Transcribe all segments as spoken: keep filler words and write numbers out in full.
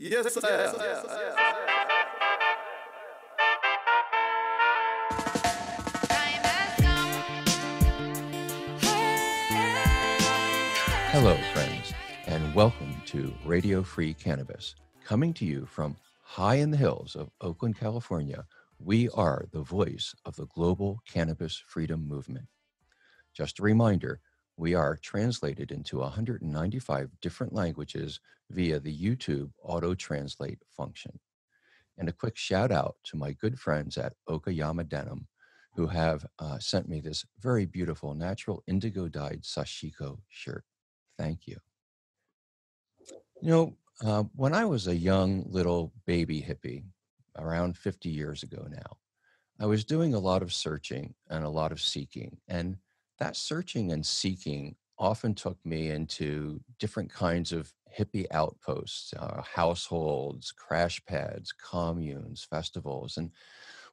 Yes, sir. Yes, sir. Yes, sir. Yes, sir. Hello, friends, and welcome to Radio Free Cannabis. Coming to you from high in the hills of Oakland, California, we are the voice of the global cannabis freedom movement. Just a reminder, we are translated into one hundred ninety-five different languages via the YouTube auto-translate function. And a quick shout out to my good friends at Okayama Denim, who have uh, sent me this very beautiful natural indigo dyed sashiko shirt. Thank you. You know, uh, when I was a young little baby hippie, around fifty years ago now, I was doing a lot of searching and a lot of seeking. And that searching and seeking often took me into different kinds of hippie outposts, uh, households, crash pads, communes, festivals. And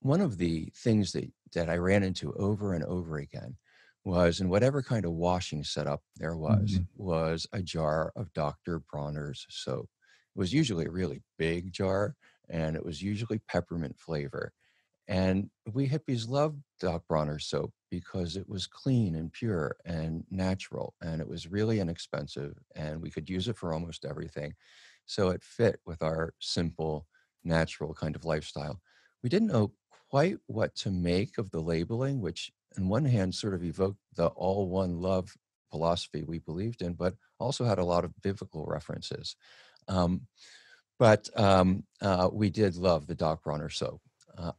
one of the things that, that I ran into over and over again was, in whatever kind of washing setup there was, mm-hmm. was a jar of Doctor Bronner's soap. It was usually a really big jar, and it was usually peppermint flavor. And we hippies loved Doc Bronner's soap because it was clean and pure and natural, and it was really inexpensive, and we could use it for almost everything. So it fit with our simple, natural kind of lifestyle. We didn't know quite what to make of the labeling, which on one hand sort of evoked the all one love philosophy we believed in, but also had a lot of biblical references. Um, but um, uh, we did love the Doc Bronner soap. Uh,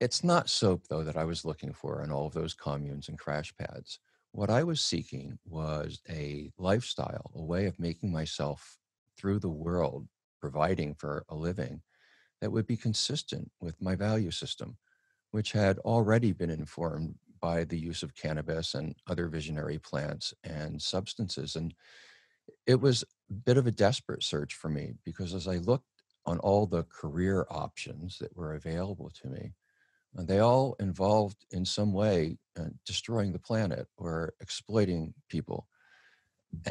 it's not soap, though, that I was looking for in all of those communes and crash pads. What I was seeking was a lifestyle, a way of making myself through the world, providing for a living that would be consistent with my value system, which had already been informed by the use of cannabis and other visionary plants and substances. And it was a bit of a desperate search for me, because as I looked on all the career options that were available to me, they all involved in some way uh, destroying the planet or exploiting people.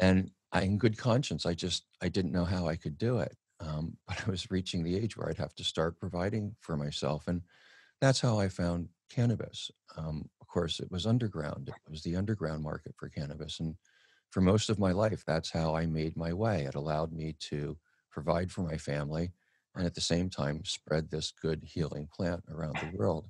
And I, in good conscience, I just, I didn't know how I could do it. Um, but I was reaching the age where I'd have to start providing for myself. And that's how I found cannabis. Um, of course, it was underground. It was the underground market for cannabis. And for most of my life, that's how I made my way. It allowed me to provide for my family and at the same time spread this good healing plant around the world.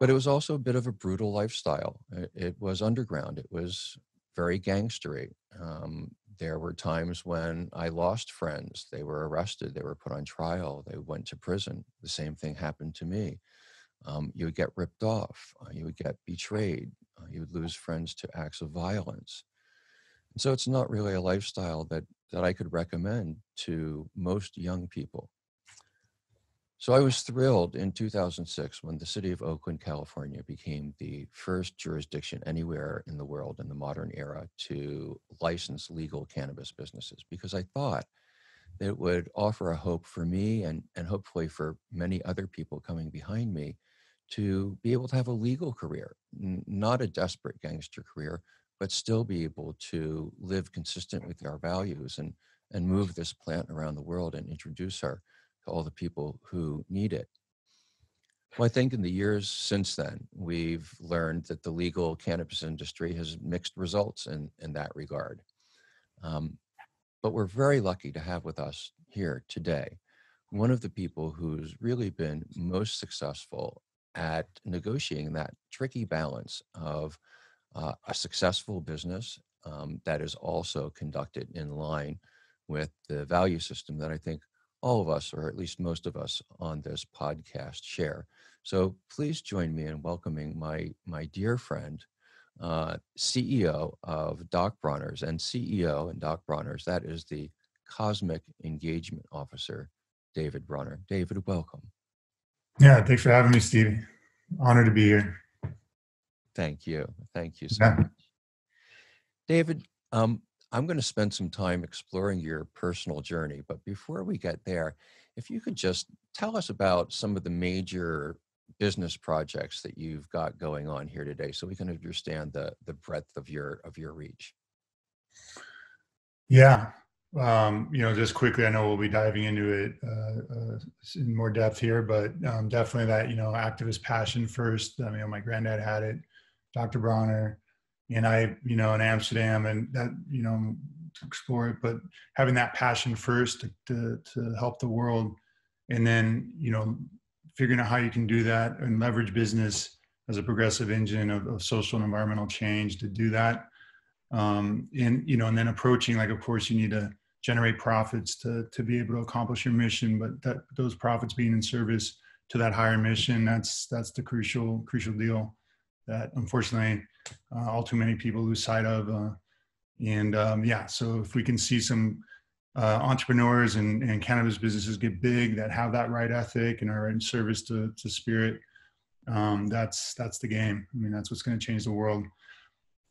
But it was also a bit of a brutal lifestyle. It, it was underground. It was very gangstery. Um, there were times when I lost friends. They were arrested. They were put on trial. They went to prison. The same thing happened to me. Um, you would get ripped off. Uh, you would get betrayed. Uh, you would lose friends to acts of violence. And so it's not really a lifestyle that, that I could recommend to most young people. So I was thrilled in two thousand six when the city of Oakland, California became the first jurisdiction anywhere in the world in the modern era to license legal cannabis businesses, because I thought that it would offer a hope for me and, and hopefully for many other people coming behind me to be able to have a legal career, n- not a desperate gangster career, but still be able to live consistent with our values and, and move this plant around the world and introduce her to all the people who need it. Well, I think in the years since then, we've learned that the legal cannabis industry has mixed results in, in that regard. Um, but we're very lucky to have with us here today one of the people who's really been most successful at negotiating that tricky balance of Uh, a successful business um, that is also conducted in line with the value system that I think all of us, or at least most of us on this podcast, share. So please join me in welcoming my my dear friend, uh, C E O of Doc Bronner's, and C E O in Doc Bronner's, that is the Cosmic Engagement Officer, David Bronner. David, welcome. Yeah, thanks for having me, Stevie. Honored to be here. Thank you. Thank you so much. David, um, I'm going to spend some time exploring your personal journey, but before we get there, if you could just tell us about some of the major business projects that you've got going on here today so we can understand the the breadth of your of your reach. Yeah. Um, you know, just quickly, I know we'll be diving into it uh, uh, in more depth here, but um, definitely that, you know, activist passion first. I mean, my granddad had it, Doctor Bronner, and I, you know, in Amsterdam, and that, you know, to explore it, but having that passion first to, to, to help the world, and then, you know, figuring out how you can do that and leverage business as a progressive engine of, of social and environmental change to do that. Um, and, you know, and then approaching, like, of course, you need to generate profits to, to be able to accomplish your mission, but that those profits being in service to that higher mission, that's, that's the crucial, crucial deal that unfortunately uh, all too many people lose sight of. Uh, and um, yeah, so if we can see some uh, entrepreneurs and, and cannabis businesses get big that have that right ethic and are in service to, to spirit, um, that's, that's the game. I mean, that's what's going to change the world.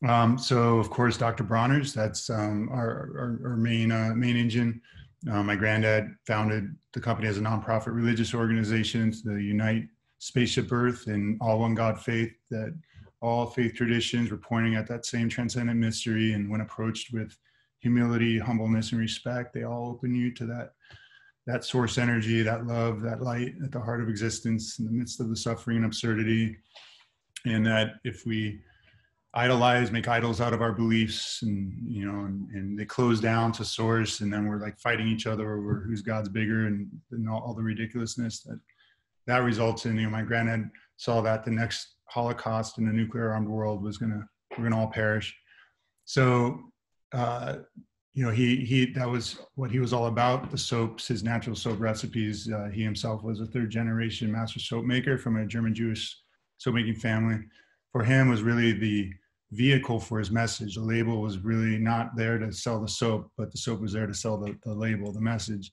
Um, so of course, Doctor Bronner's, that's um, our, our, our main, uh, main engine. Uh, my granddad founded the company as a nonprofit religious organization to unite Spaceship Earth and all one God faith, that all faith traditions were pointing at that same transcendent mystery. And when approached with humility, humbleness, and respect, they all open you to that, that source energy, that love, that light at the heart of existence in the midst of the suffering and absurdity. And that if we idolize, make idols out of our beliefs, and, you know, and, and they close down to source, and then we're like fighting each other over whose God's bigger, and, and all, all the ridiculousness that that results in. You know, my granddad saw that the next Holocaust in the nuclear armed world was gonna, we're gonna all perish. So, uh, you know, he, he, that was what he was all about, the soaps, his natural soap recipes. Uh, he himself was a third generation master soap maker from a German Jewish soap making family. For him was really the vehicle for his message. The label was really not there to sell the soap, but the soap was there to sell the, the label, the message.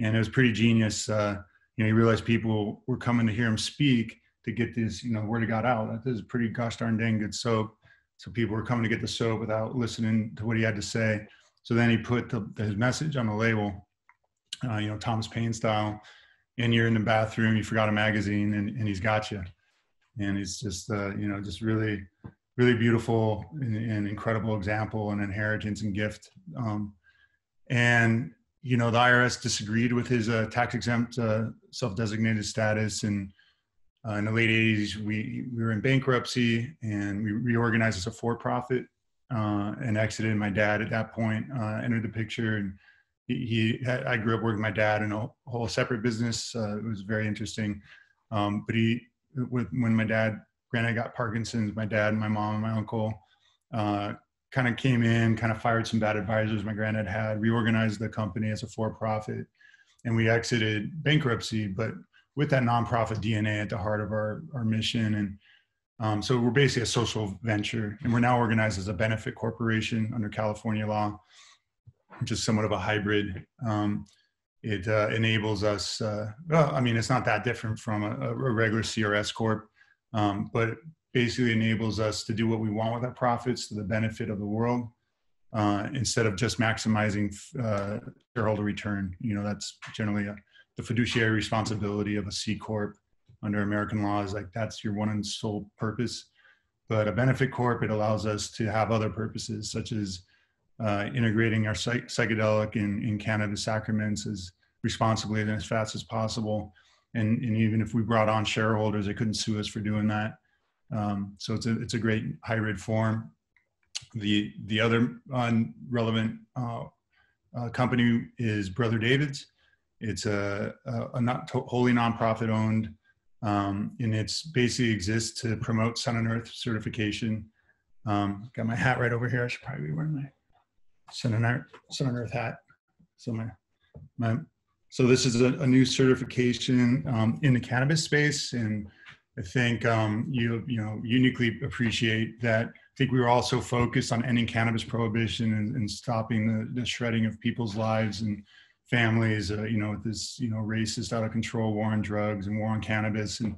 And it was pretty genius. Uh, you know, he realized people were coming to hear him speak to get this, you know, word of God out. This is pretty gosh darn dang good soap. So people were coming to get the soap without listening to what he had to say. So then he put the, his message on the label, uh, you know, Thomas Paine style. And you're in the bathroom, you forgot a magazine, and, and he's got you. And it's just, uh, you know, just really, really beautiful and, and incredible example and inheritance and gift. Um, and, you know, the I R S disagreed with his uh, tax-exempt uh, self-designated status. And uh, in the late eighties, we, we were in bankruptcy, and we reorganized as a for-profit uh, and exited. My dad at that point uh, entered the picture. And he, he I grew up working with my dad in a whole separate business. Uh, it was very interesting. Um, but he... With, when my dad, granddad got Parkinson's, my dad and my mom and my uncle uh, kind of came in, kind of fired some bad advisors my granddad had, reorganized the company as a for-profit, and we exited bankruptcy, but with that nonprofit D N A at the heart of our, our mission. And um, so we're basically a social venture, and we're now organized as a benefit corporation under California law, which is somewhat of a hybrid. Um, It uh, enables us, uh, well, I mean, it's not that different from a, a regular C R S corp, um, but it basically enables us to do what we want with our profits to the benefit of the world, uh, instead of just maximizing uh, shareholder return. You know, that's generally a, the fiduciary responsibility of a C corp under American law, is like, that's your one and sole purpose. But a benefit corp, it allows us to have other purposes, such as Uh, integrating our psych psychedelic and, and cannabis sacraments as responsibly and as fast as possible. And, and even if we brought on shareholders, they couldn't sue us for doing that. Um, so it's a, it's a great hybrid form. The, the other uh, relevant uh, uh, company is Brother David's. It's a, a, a not wholly nonprofit owned, um, and it's basically exists to promote Sun and Earth certification. Um, got my hat right over here. I should probably be wearing my Sun and Earth, Sun and Earth hat. So my, my, so this is a, a new certification um, in the cannabis space, and I think um, you you know uniquely appreciate that. I think we were also focused on ending cannabis prohibition and, and stopping the, the shredding of people's lives and families. Uh, you know, with this you know racist, out of control war on drugs and war on cannabis, and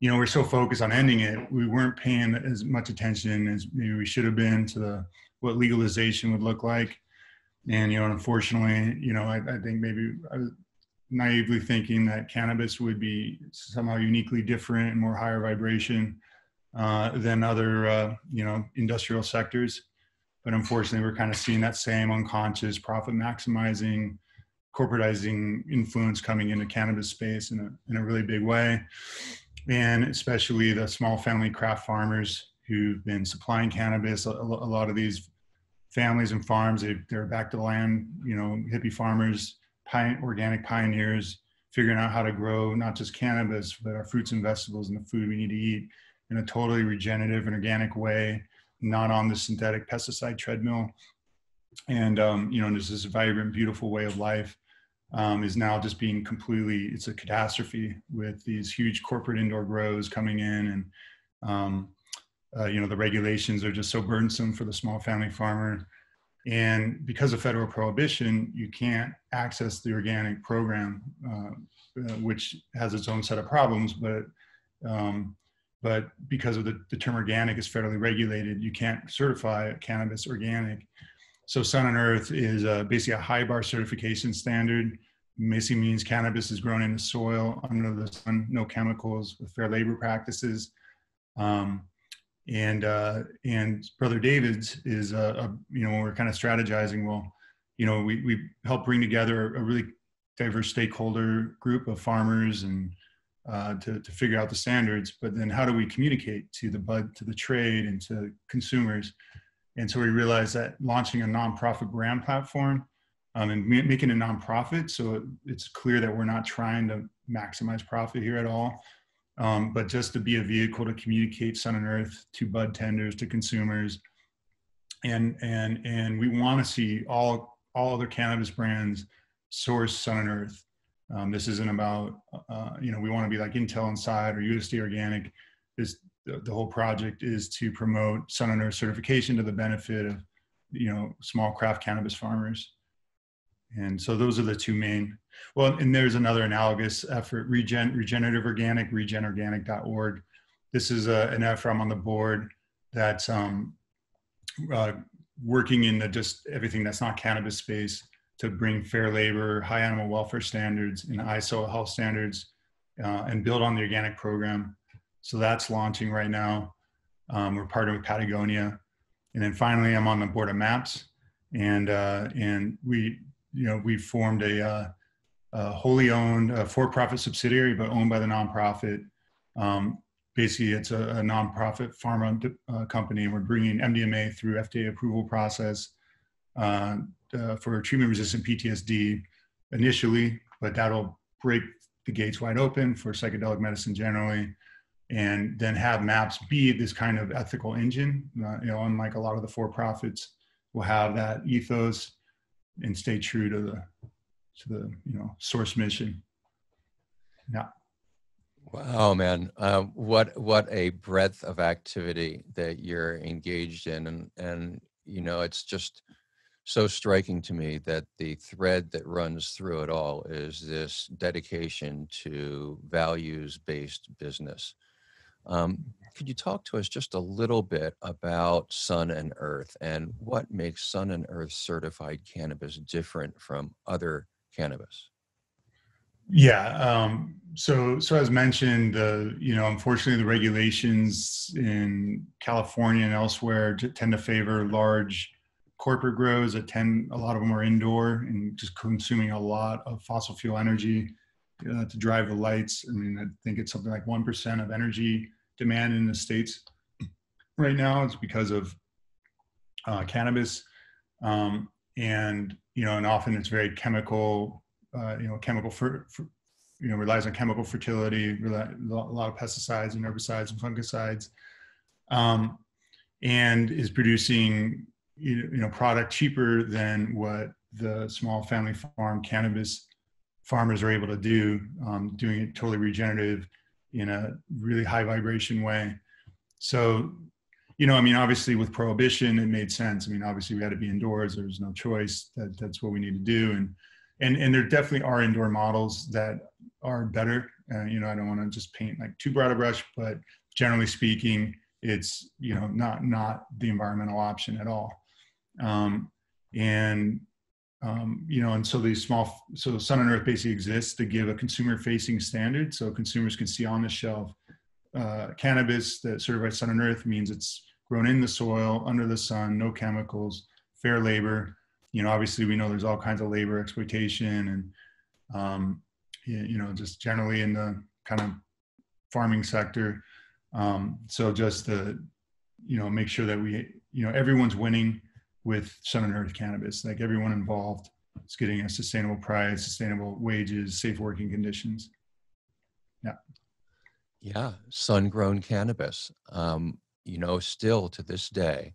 you know we're so focused on ending it, we weren't paying as much attention as maybe we should have been to the what legalization would look like. And, you know, unfortunately, you know, I, I think maybe I was naively thinking that cannabis would be somehow uniquely different and more higher vibration uh, than other, uh, you know, industrial sectors. But unfortunately, we're kind of seeing that same unconscious profit maximizing, corporatizing influence coming into cannabis space in a, in a really big way. And especially the small family craft farmers who've been supplying cannabis. A, a lot of these families and farms, they, they're back to land, you know, hippie farmers, pine, organic pioneers, figuring out how to grow not just cannabis, but our fruits and vegetables and the food we need to eat in a totally regenerative and organic way, not on the synthetic pesticide treadmill. And, um, you know, there's this vibrant, beautiful way of life um, is now just being completely, it's a catastrophe with these huge corporate indoor grows coming in. And, um, uh, you know, the regulations are just so burdensome for the small family farmer. And because of federal prohibition, you can't access the organic program, uh, which has its own set of problems, but, um, but because of the, the term organic is federally regulated, you can't certify cannabis organic. So Sun and Earth is uh, basically a high bar certification standard. Basically means cannabis is grown in the soil, under the sun, no chemicals, with fair labor practices. Um, and uh, and Brother David's is, a, a, you know, we're kind of strategizing, well, you know, we, we help bring together a really diverse stakeholder group of farmers and uh, to, to figure out the standards, but then how do we communicate to the bud, to the trade and to consumers? And so we realized that launching a nonprofit brand platform um, and ma making a nonprofit, so it, it's clear that we're not trying to maximize profit here at all, um, but just to be a vehicle to communicate Sun and Earth to bud tenders, to consumers, and and and we want to see all all other cannabis brands source Sun and Earth. Um, this isn't about uh, you know, we want to be like Intel Inside or U S D Organic. This, the whole project is to promote Sun and Earth certification to the benefit of, you know, small craft cannabis farmers. And so those are the two main, well, and there's another analogous effort, Regen, Regenerative Organic, regen organic dot org. This is a, an effort I'm on the board that's um, uh, working in the just everything that's not cannabis space to bring fair labor, high animal welfare standards and I S O health standards uh, and build on the organic program. So that's launching right now. Um, we're partnered with Patagonia, and then finally, I'm on the board of MAPS, and uh, and we, you know, we formed a, uh, a wholly owned uh, for-profit subsidiary, but owned by the nonprofit. Um, basically, it's a, a nonprofit pharma uh, company, and we're bringing M D M A through F D A approval process uh, uh, for treatment-resistant P T S D initially, but that'll break the gates wide open for psychedelic medicine generally. And then have MAPS be this kind of ethical engine, uh, you know, unlike a lot of the for-profits will have that ethos and stay true to the, to the, you know, source mission. Yeah. Wow, man. Um, what, what a breadth of activity that you're engaged in. And, and, you know, it's just so striking to me that the thread that runs through it all is this dedication to values-based business. Um, could you talk to us just a little bit about Sun and Earth and what makes Sun and Earth certified cannabis different from other cannabis? Yeah. Um, so, so as mentioned, uh, you know, unfortunately the regulations in California and elsewhere tend to favor large corporate grows that tend, a lot of them are indoor and just consuming a lot of fossil fuel energy. Uh, to drive the lights. I mean, I think it's something like one percent of energy demand in the States right now. It's because of uh, cannabis. Um, and, you know, and often it's very chemical, uh, you know, chemical, for, for, you know, relies on chemical fertility, rely, a lot of pesticides and herbicides and fungicides, um, and is producing, you know, product cheaper than what the small family farm cannabis farmers are able to do, um, doing it totally regenerative in a really high vibration way. So, you know, I mean, obviously with prohibition, it made sense. I mean, obviously we had to be indoors. There was no choice. That, that's what we need to do. And, and, and there definitely are indoor models that are better. Uh, you know, I don't want to just paint like too broad a brush, but generally speaking, it's, you know, not, not the environmental option at all. Um, and, Um, you know, and so these small, so Sun and Earth basically exists to give a consumer-facing standard, so consumers can see on the shelf uh, cannabis that certified Sun and Earth means it's grown in the soil, under the sun, no chemicals, fair labor. You know, obviously we know there's all kinds of labor exploitation and, um, you know, just generally in the kind of farming sector. Um, so just to, you know, make sure that we, you know, everyone's winning with Sun and Earth cannabis, like everyone involved is getting a sustainable price, sustainable wages, safe working conditions. Yeah. Yeah. Sun grown cannabis. Um, you know, still to this day,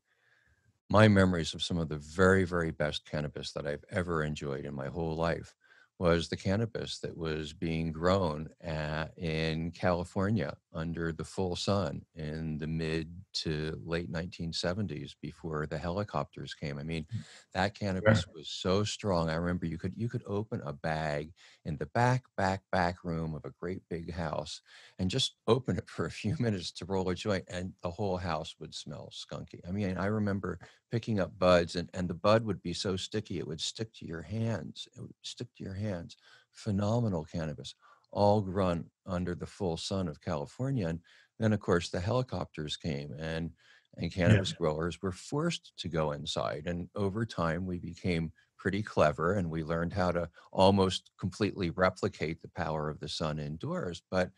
my memories of some of the very, very best cannabis that I've ever enjoyed in my whole life was the cannabis that was being grown at, in California under the full sun in the mid to late nineteen seventies before the helicopters came. I mean, that cannabis was so strong. I remember you could you could open a bag in the back, back, back room of a great big house and just open it for a few minutes to roll a joint and the whole house would smell skunky. I mean, I remember picking up buds and, and the bud would be so sticky, it would stick to your hands. It would stick to your hands. Hands. Phenomenal cannabis, all grown under the full sun of California. And then of course the helicopters came and, and cannabis yeah. growers were forced to go inside. And over time we became pretty clever and we learned how to almost completely replicate the power of the sun indoors. But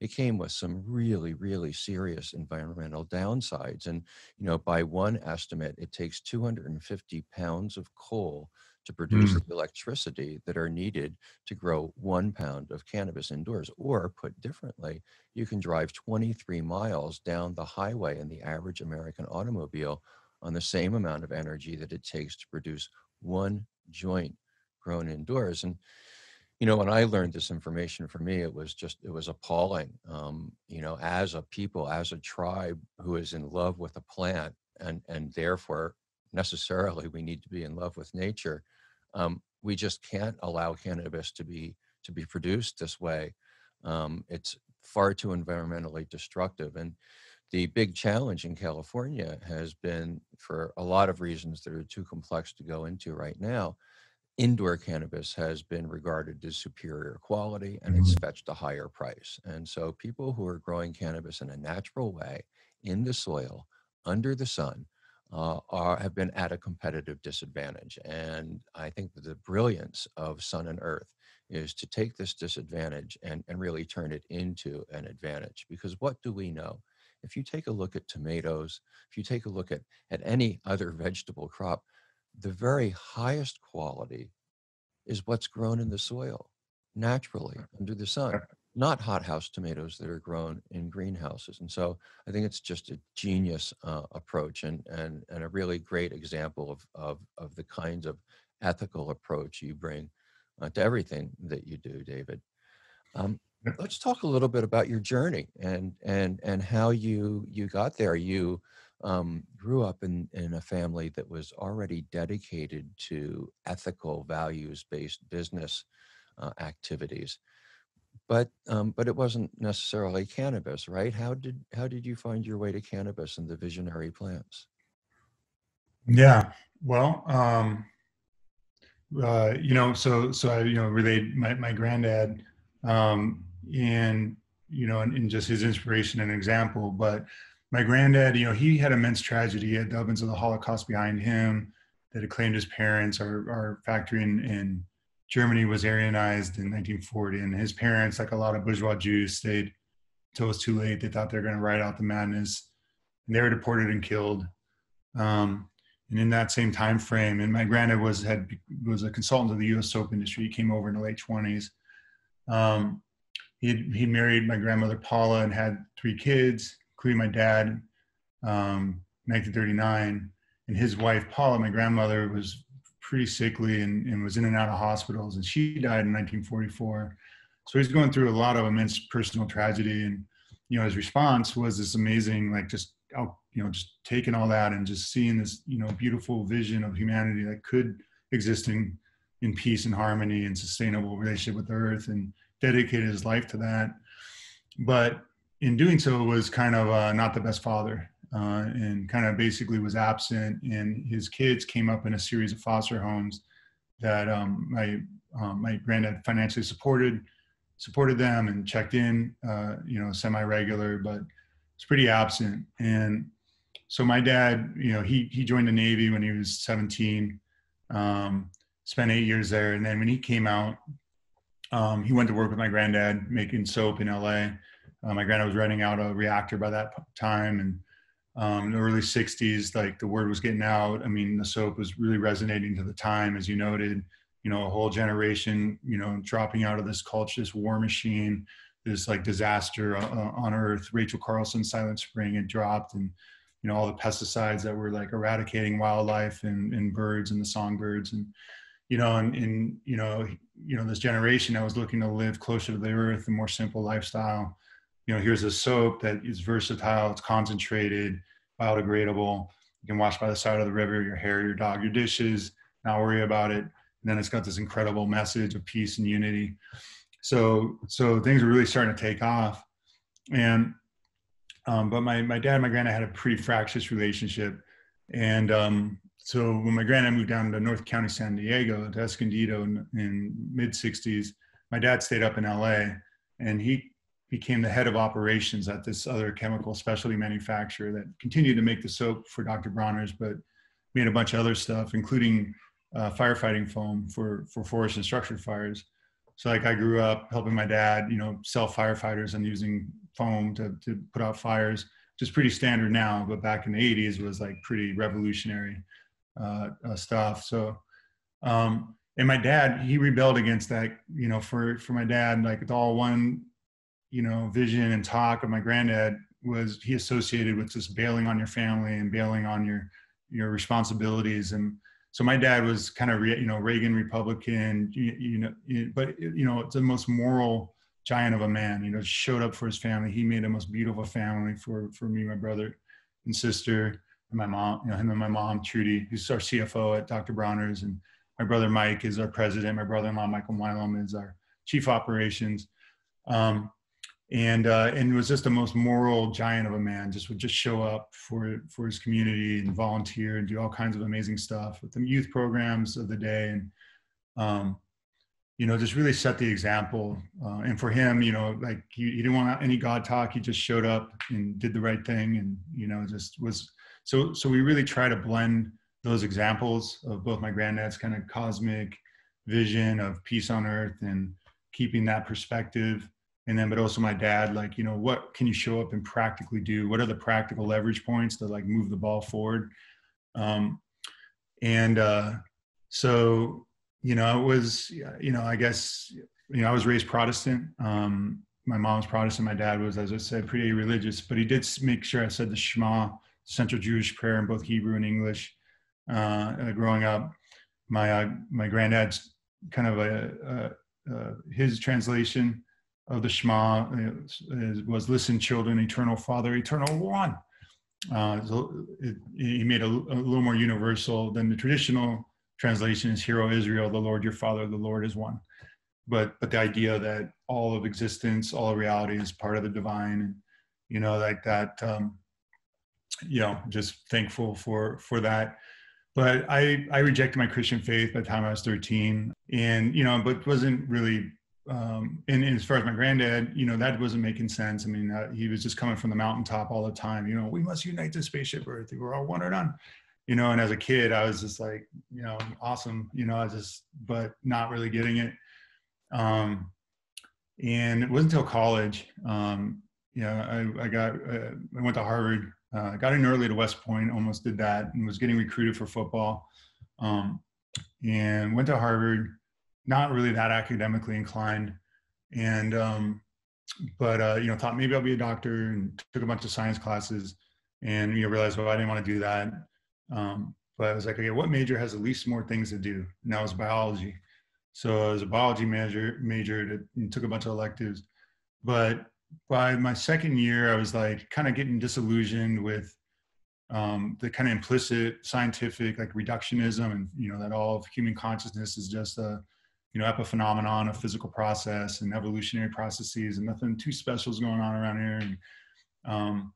it came with some really, really serious environmental downsides. And, you know, by one estimate, it takes two hundred fifty pounds of coal to produce mm. the electricity that are needed to grow one pound of cannabis indoors. Or put differently, you can drive twenty-three miles down the highway in the average American automobile on the same amount of energy that it takes to produce one joint grown indoors. And, you know, when I learned this information, for me, it was just, it was appalling. Um, you know, as a people, as a tribe who is in love with a plant and, and therefore necessarily we need to be in love with nature. Um, we just can't allow cannabis to be to be produced this way. Um, it's far too environmentally destructive. And the big challenge in California has been, for a lot of reasons that are too complex to go into right now, indoor cannabis has been regarded as superior quality and it's fetched a higher price. And so people who are growing cannabis in a natural way, in the soil, under the sun, Uh, are, have been at a competitive disadvantage. And I think that the brilliance of Sun and Earth is to take this disadvantage and, and really turn it into an advantage. Because what do we know? If you take a look at tomatoes, if you take a look at, at any other vegetable crop, the very highest quality is what's grown in the soil, naturally, under the sun, not hothouse tomatoes that are grown in greenhouses. And so I think it's just a genius uh, approach and, and, and a really great example of, of, of the kinds of ethical approach you bring uh, to everything that you do, David. Um, let's talk a little bit about your journey and, and, and how you, you got there. You um, grew up in, in a family that was already dedicated to ethical, values-based business uh, activities. But um, but it wasn't necessarily cannabis, right? How did how did you find your way to cannabis and the visionary plants? Yeah, well, um, uh, you know, so so I you know relayed my my granddad, um, and you know, and, and just his inspiration and example. But my granddad, you know, he had immense tragedy. He had the ovens of the Holocaust behind him that had claimed his parents. Our our factory in. in Germany was Aryanized in nineteen forty, and his parents, like a lot of bourgeois Jews, stayed till it was too late. They thought they were going to ride out the madness, and they were deported and killed. Um, and in that same time frame, and my granddad was had was a consultant to the U S soap industry. He came over in the late twenties. Um, he he married my grandmother Paula and had three kids, including my dad, um, nineteen thirty-nine, and his wife Paula, my grandmother, was pretty sickly and, and was in and out of hospitals, and she died in nineteen forty-four. So he's going through a lot of immense personal tragedy. And, you know, his response was this amazing, like just, out, you know, just taking all that and just seeing this, you know, beautiful vision of humanity that could exist in, in peace and harmony and sustainable relationship with the earth, and dedicated his life to that. But in doing so was kind of uh, not the best father. Uh, and kind of basically was absent, and his kids came up in a series of foster homes that um, my um, my granddad financially supported supported them and checked in, uh, you know, semi regular, but it's pretty absent. And So my dad, you know, he, he joined the Navy when he was seventeen, um, spent eight years there. And then when he came out, um, he went to work with my granddad making soap in L A. Uh, my granddad was renting out a reactor by that time. And um, in the early sixties, like the word was getting out. I mean, the soap was really resonating to the time, as you noted, you know, a whole generation, you know, dropping out of this culture, this war machine, this like disaster uh, on Earth. Rachel Carlson, Silent Spring had dropped, and, you know, all the pesticides that were like eradicating wildlife and, and birds and the songbirds, and, you know, and, and, you know, you know, this generation that was looking to live closer to the earth, a more simple lifestyle. You know, here's a soap that is versatile, it's concentrated, biodegradable. You can wash by the side of the river, your hair, your dog, your dishes, not worry about it. And then it's got this incredible message of peace and unity. So, so things are really starting to take off. And, um, but my, my dad and my granddad had a pretty fractious relationship. And, um, so when my granddad moved down to North County, San Diego, to Escondido in, in mid sixties, my dad stayed up in L A, and he became the head of operations at this other chemical specialty manufacturer that continued to make the soap for Doctor Bronner's, but made a bunch of other stuff, including uh, firefighting foam for, for forest and structure fires. So like I grew up helping my dad, you know, sell firefighters and using foam to, to put out fires, which is pretty standard now, but back in the eighties was like pretty revolutionary uh, uh, stuff. So, um, and my dad, he rebelled against that, you know, for, for my dad, like it's all one, you know, vision and talk of my granddad was he associated with just bailing on your family and bailing on your, your responsibilities. And so my dad was kind of, you know, Reagan Republican, you, you know, but you know, it's the most moral giant of a man, you know, showed up for his family. He made the most beautiful family for, for me, my brother and sister and my mom, you know, him and my mom, Trudy, who's our C F O at Doctor Bronner's. And my brother, Mike, is our president. My brother-in-law, Michael Milam, is our chief operations. Um, And, uh, and was just the most moral giant of a man, just would just show up for, for his community and volunteer and do all kinds of amazing stuff with the youth programs of the day. And, um, you know, just really set the example. Uh, and for him, you know, like he, he didn't want any God talk. He just showed up and did the right thing. And, you know, just was, so, so we really try to blend those examples of both my granddad's kind of cosmic vision of peace on earth and keeping that perspective. And then, but also my dad, like, you know, what can you show up and practically do? What are the practical leverage points that like move the ball forward? Um, and uh, so, you know, it was, you know, I guess, you know, I was raised Protestant. Um, my mom's Protestant. My dad was, as I said, pretty religious, but he did make sure I said the Shema, Central Jewish prayer in both Hebrew and English. Uh, uh, growing up, my, uh, my granddad's kind of a, a, a his translation of the Shema was, listen, children, eternal Father, eternal one. Uh, so it, he made a, a little more universal than the traditional translation is, Hero Israel, the Lord your Father, the Lord is one. But but the idea that all of existence, all of reality is part of the divine, and you know, like that, um, you know, just thankful for for that. But I, I rejected my Christian faith by the time I was thirteen, and you know, but wasn't really. Um, and, and as far as my granddad, you know, that wasn't making sense. I mean, uh, he was just coming from the mountaintop all the time. You know, we must unite the spaceship Earth. We're all one or none. You know, and as a kid, I was just like, you know, awesome. You know, I was just, but not really getting it. Um, and it wasn't until college. Um, you know, I, I got, uh, I went to Harvard. Uh, got in early to West Point. Almost did that, and was getting recruited for football. Um, and went to Harvard. Not really that academically inclined. And, um, but, uh, you know, thought maybe I'll be a doctor, and took a bunch of science classes, and, you know, realized, well, I didn't want to do that. Um, but I was like, okay, what major has the least more things to do? And that was biology. So I was a biology major, majored and took a bunch of electives. But by my second year, I was like kind of getting disillusioned with um, the kind of implicit scientific, like reductionism, and, you know, that all of human consciousness is just a, you know, epiphenomenon of physical process and evolutionary processes, and nothing too special is going on around here. And, um,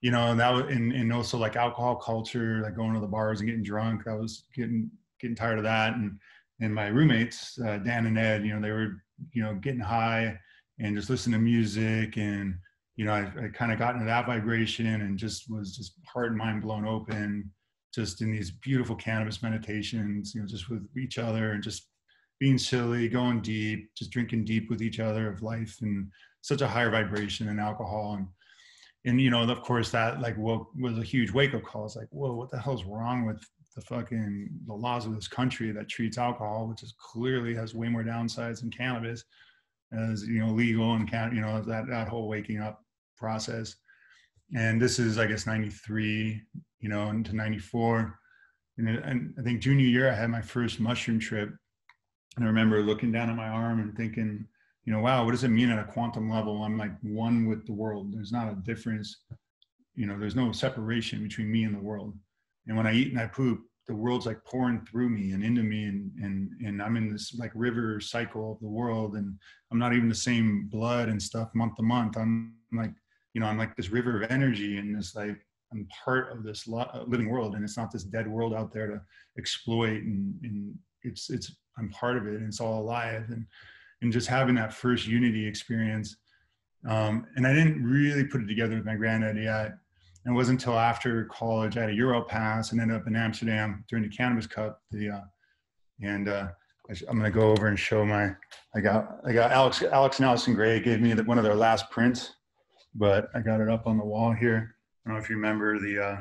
you know, and that was, and, and also like alcohol culture, like going to the bars and getting drunk. I was getting, getting tired of that. And, and my roommates, uh, Dan and Ed, you know, they were, you know, getting high and just listening to music and, you know, I, I kind of got into that vibration and just was just heart and mind blown open, just in these beautiful cannabis meditations, you know, just with each other and just being silly, going deep, just drinking deep with each other of life and such a higher vibration than alcohol. And, and, you know, of course that like woke, was a huge wake up call. It's like, whoa, what the hell's wrong with the fucking the laws of this country that treats alcohol, which is clearly has way more downsides than cannabis, as, you know, legal and can, you know, that, that whole waking up process. And this is, I guess, ninety-three, you know, into ninety-four. And, and I think junior year, I had my first mushroom trip. And I remember looking down at my arm and thinking, you know, wow, what does it mean at a quantum level? I'm like one with the world. There's not a difference. You know, there's no separation between me and the world. And when I eat and I poop, the world's like pouring through me and into me. And, and, and I'm in this like river cycle of the world. And I'm not even the same blood and stuff month to month. I'm like, you know, I'm like this river of energy and this like, I'm part of this living world. And it's not this dead world out there to exploit. And, and it's, it's, I'm part of it and it's all alive. And, and just having that first unity experience. Um, and I didn't really put it together with my granddad yet. And it wasn't until after college, I had a Euro pass and ended up in Amsterdam during the Cannabis Cup. The, uh, and uh, I, I'm going to go over and show my, I got, I got Alex, Alex and Allison Gray gave me the, one of their last prints, but I got it up on the wall here. I don't know if you remember the, uh,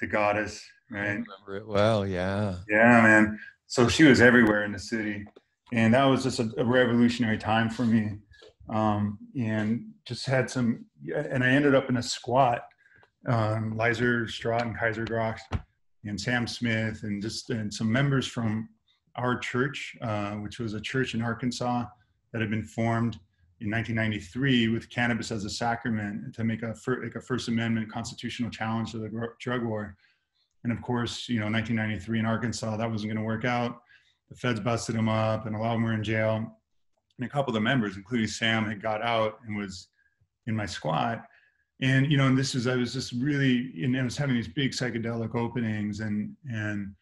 the goddess, right? I remember it well, yeah. Yeah, man. So she was everywhere in the city. And that was just a, a revolutionary time for me. Um, and just had some, and I ended up in a squat, um, Lizer Straught and Kaiser Grox and Sam Smith and just and some members from our church, uh, which was a church in Arkansas that had been formed in nineteen ninety-three with cannabis as a sacrament to make a, like a First Amendment constitutional challenge to the drug war. And of course, you know, nineteen ninety-three in Arkansas, that wasn't going to work out. The feds busted them up and a lot of them were in jail. And a couple of the members, including Sam, had got out and was in my squad. And, you know, and this is, I was just really, and I was having these big psychedelic openings and, and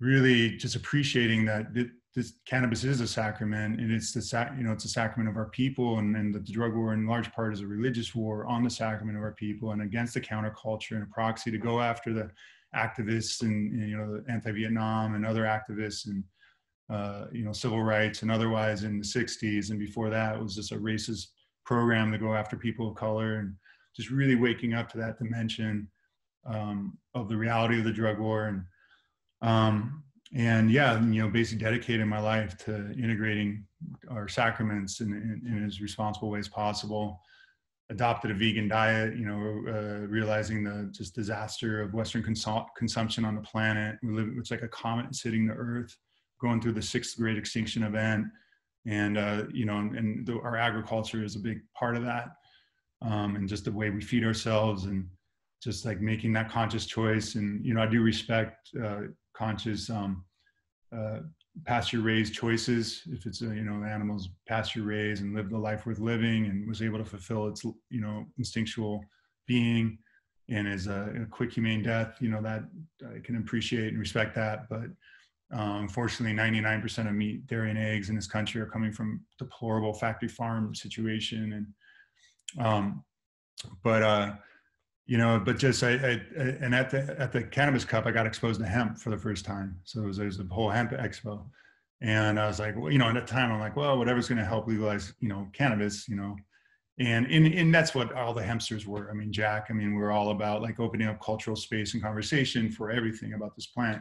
really just appreciating that it, this cannabis is a sacrament, and it's the sac, you know, it's a sacrament of our people, and, and the drug war in large part is a religious war on the sacrament of our people and against the counterculture and a proxy to go after the activists and, and you know, anti-Vietnam and other activists and uh, you know, civil rights and otherwise in the sixties, and before that it was just a racist program to go after people of color, and just really waking up to that dimension um, of the reality of the drug war. And um, And yeah, you know, basically dedicated my life to integrating our sacraments in, in, in as responsible ways possible. Adopted a vegan diet, you know, uh, realizing the just disaster of Western consu consumption on the planet. We live, it's like a comet hitting the earth, going through the sixth great extinction event. And, uh, you know, and, and the, our agriculture is a big part of that. Um, and just the way we feed ourselves and just like making that conscious choice. And, you know, I do respect, uh, conscious um, uh, pasture raised choices. If it's, uh, you know, the animals pasture raised and lived the life worth living and was able to fulfill its, you know, instinctual being and is a, a quick humane death, you know, that I can appreciate and respect that. But um, unfortunately, ninety-nine percent of meat, dairy and eggs in this country are coming from deplorable factory farm situation. And, um, but, uh, you know, but just I, I and at the at the Cannabis Cup, I got exposed to hemp for the first time. So it was, it was the whole hemp expo, and I was like, well, you know, at that time I'm like, well, whatever's going to help legalize, you know, cannabis, you know, and in and, and that's what all the hempsters were. I mean, Jack, I mean, we we're all about like opening up cultural space and conversation for everything about this plant,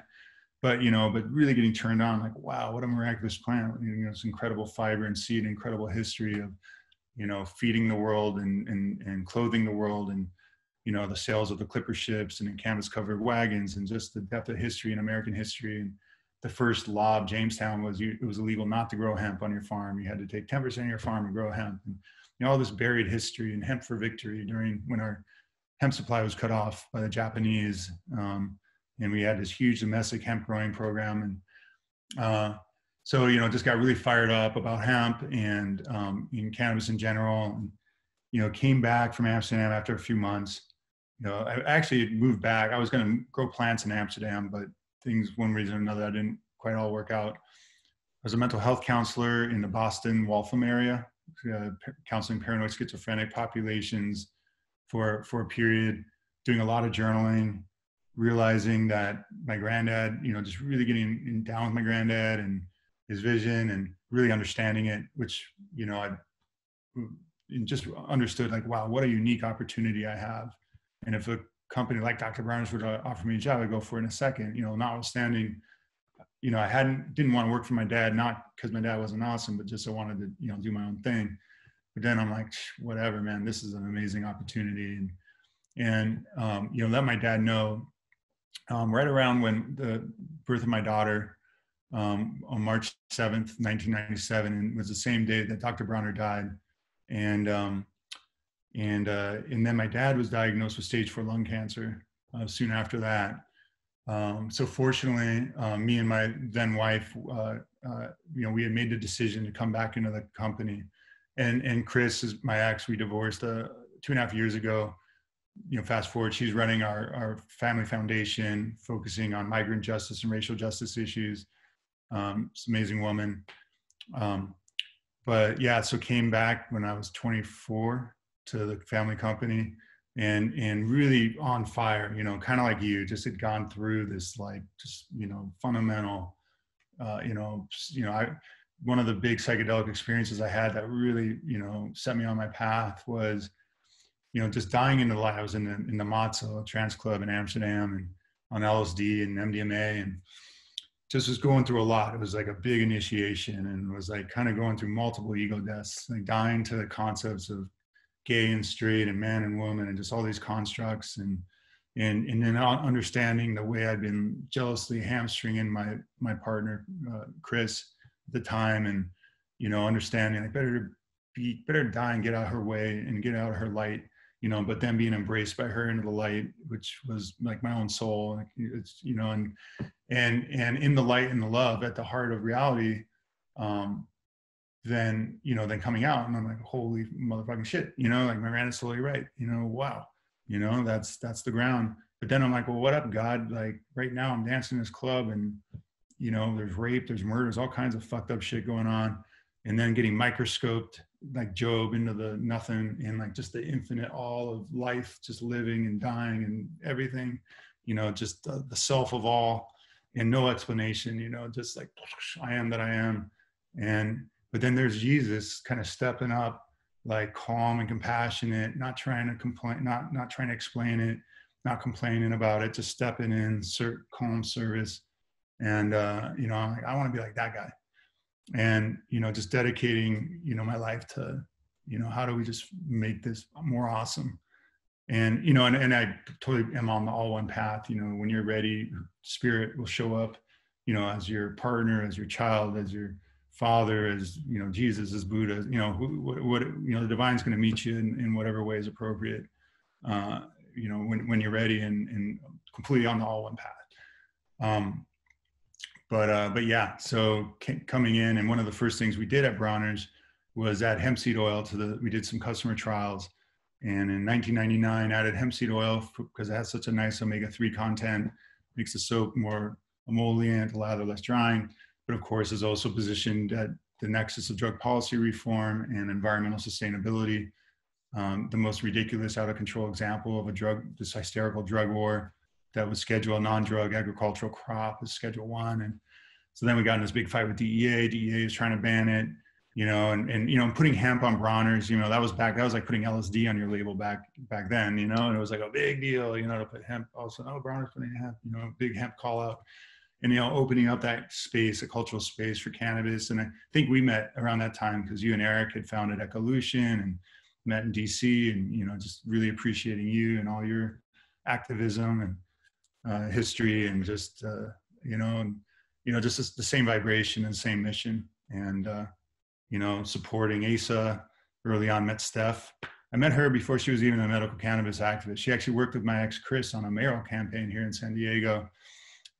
but you know, but really getting turned on, like, wow, what a miraculous plant! You know, this incredible fiber and seed, incredible history of, you know, feeding the world and and and clothing the world and, you know, the sails of the clipper ships and in canvas covered wagons and just the depth of history in American history. And the first law of Jamestown was you, it was illegal not to grow hemp on your farm. You had to take ten percent of your farm and grow hemp, and you know, all this buried history and hemp for victory during when our hemp supply was cut off by the Japanese. Um, and we had this huge domestic hemp growing program. And uh, so, you know, just got really fired up about hemp and um, in cannabis in general, and, you know, came back from Amsterdam after a few months. You know, I actually moved back. I was going to grow plants in Amsterdam, but things, one reason or another, I didn't quite all work out. I was a mental health counselor in the Boston Waltham area, uh, counseling paranoid schizophrenic populations for, for a period, doing a lot of journaling, realizing that my granddad, you know, just really getting in, down with my granddad and his vision and really understanding it, which, you know, I just understood like, wow, what a unique opportunity I have. And if a company like Doctor Bronner's would offer me a job, I'd go for it in a second, you know, notwithstanding, you know, I hadn't, didn't want to work for my dad, not because my dad wasn't awesome, but just I wanted to, you know, do my own thing. But then I'm like, whatever, man, this is an amazing opportunity. And, and um, you know, let my dad know um, right around when the birth of my daughter um, on March seventh, nineteen ninety-seven, and was the same day that Doctor Bronner died. And, um, and, uh, and then my dad was diagnosed with stage four lung cancer uh, soon after that. Um, so fortunately, uh, me and my then wife, uh, uh, you know, we had made the decision to come back into the company, and, and Chris is my ex. We divorced uh, two and a half years ago. You know, fast forward, she's running our, our family foundation, focusing on migrant justice and racial justice issues. Um, it's an amazing woman. Um, but yeah, so came back when I was twenty-four to the family company. And, and really on fire, you know, kind of like you, just had gone through this, like, just, you know, fundamental, uh, you know, you know, I, one of the big psychedelic experiences I had that really, you know, set me on my path was, you know, just dying into the light. I was in the, in the M A T S O, a trans club in Amsterdam, and on L S D and M D M A, and just was going through a lot. It was like a big initiation, and was like kind of going through multiple ego deaths, like dying to the concepts of gay and straight and man and woman and just all these constructs, and and and then understanding the way I'd been jealously hamstringing my my partner uh, Chris at the time, and you know, understanding like better to be better to die and get out of her way and get out of her light, you know, but then being embraced by her into the light, which was like my own soul, like it's, you know, and and and in the light and the love at the heart of reality. Um, then, you know, then coming out, and I'm like, holy motherfucking shit, you know, like my man is totally right, you know, wow, you know, that's, that's the ground. But then I'm like, well, what up, God? Like right now I'm dancing in this club, and, you know, there's rape, there's murders, all kinds of fucked up shit going on. And then getting microscoped like Job into the nothing, and like just the infinite, all of life, just living and dying and everything, you know, just the, the self of all and no explanation, you know, just like I am that I am. And but then there's Jesus kind of stepping up, like calm and compassionate, not trying to complain, not, not trying to explain it, not complaining about it, just stepping in, ser- calm service. And, uh, you know, I'm like, I want to be like that guy. And, you know, just dedicating, you know, my life to, you know, how do we just make this more awesome? And, you know, and, and I totally am on the all one path. You know, when you're ready, spirit will show up, you know, as your partner, as your child, as your Father, as you know, Jesus, as Buddha, as, you know, who, what, what, you know, the divine's going to meet you in, in whatever way is appropriate, uh, you know, when, when you're ready, and, and completely on the all one path. Um, but, uh, but yeah, so c- coming in, and one of the first things we did at Bronner's was add hemp seed oil to the, we did some customer trials, and in nineteen ninety-nine added hemp seed oil because it has such a nice omega three content, makes the soap more emollient, lather less drying. But of course is also positioned at the nexus of drug policy reform and environmental sustainability. Um, the most ridiculous, out of control example of a drug, this hysterical drug war that would schedule a non-drug agricultural crop as Schedule One. And so then we got in this big fight with D E A. D E A is trying to ban it, you know, and, and you know, putting hemp on Bronner's, you know, that was back, that was like putting L S D on your label back back then, you know, and it was like a big deal, you know, to put hemp also, oh, Bronner's putting hemp, you know, big hemp call out. And, you know, opening up that space, a cultural space for cannabis. And I think we met around that time because you and Eric had founded Ecolution and met in D C, and, you know, just really appreciating you and all your activism and uh, history, and just, uh, you know, and, you know, just the same vibration and same mission, and, uh, you know, supporting A S A early on. Met Steph. I met her before she was even a medical cannabis activist. She actually worked with my ex Chris on a mayoral campaign here in San Diego.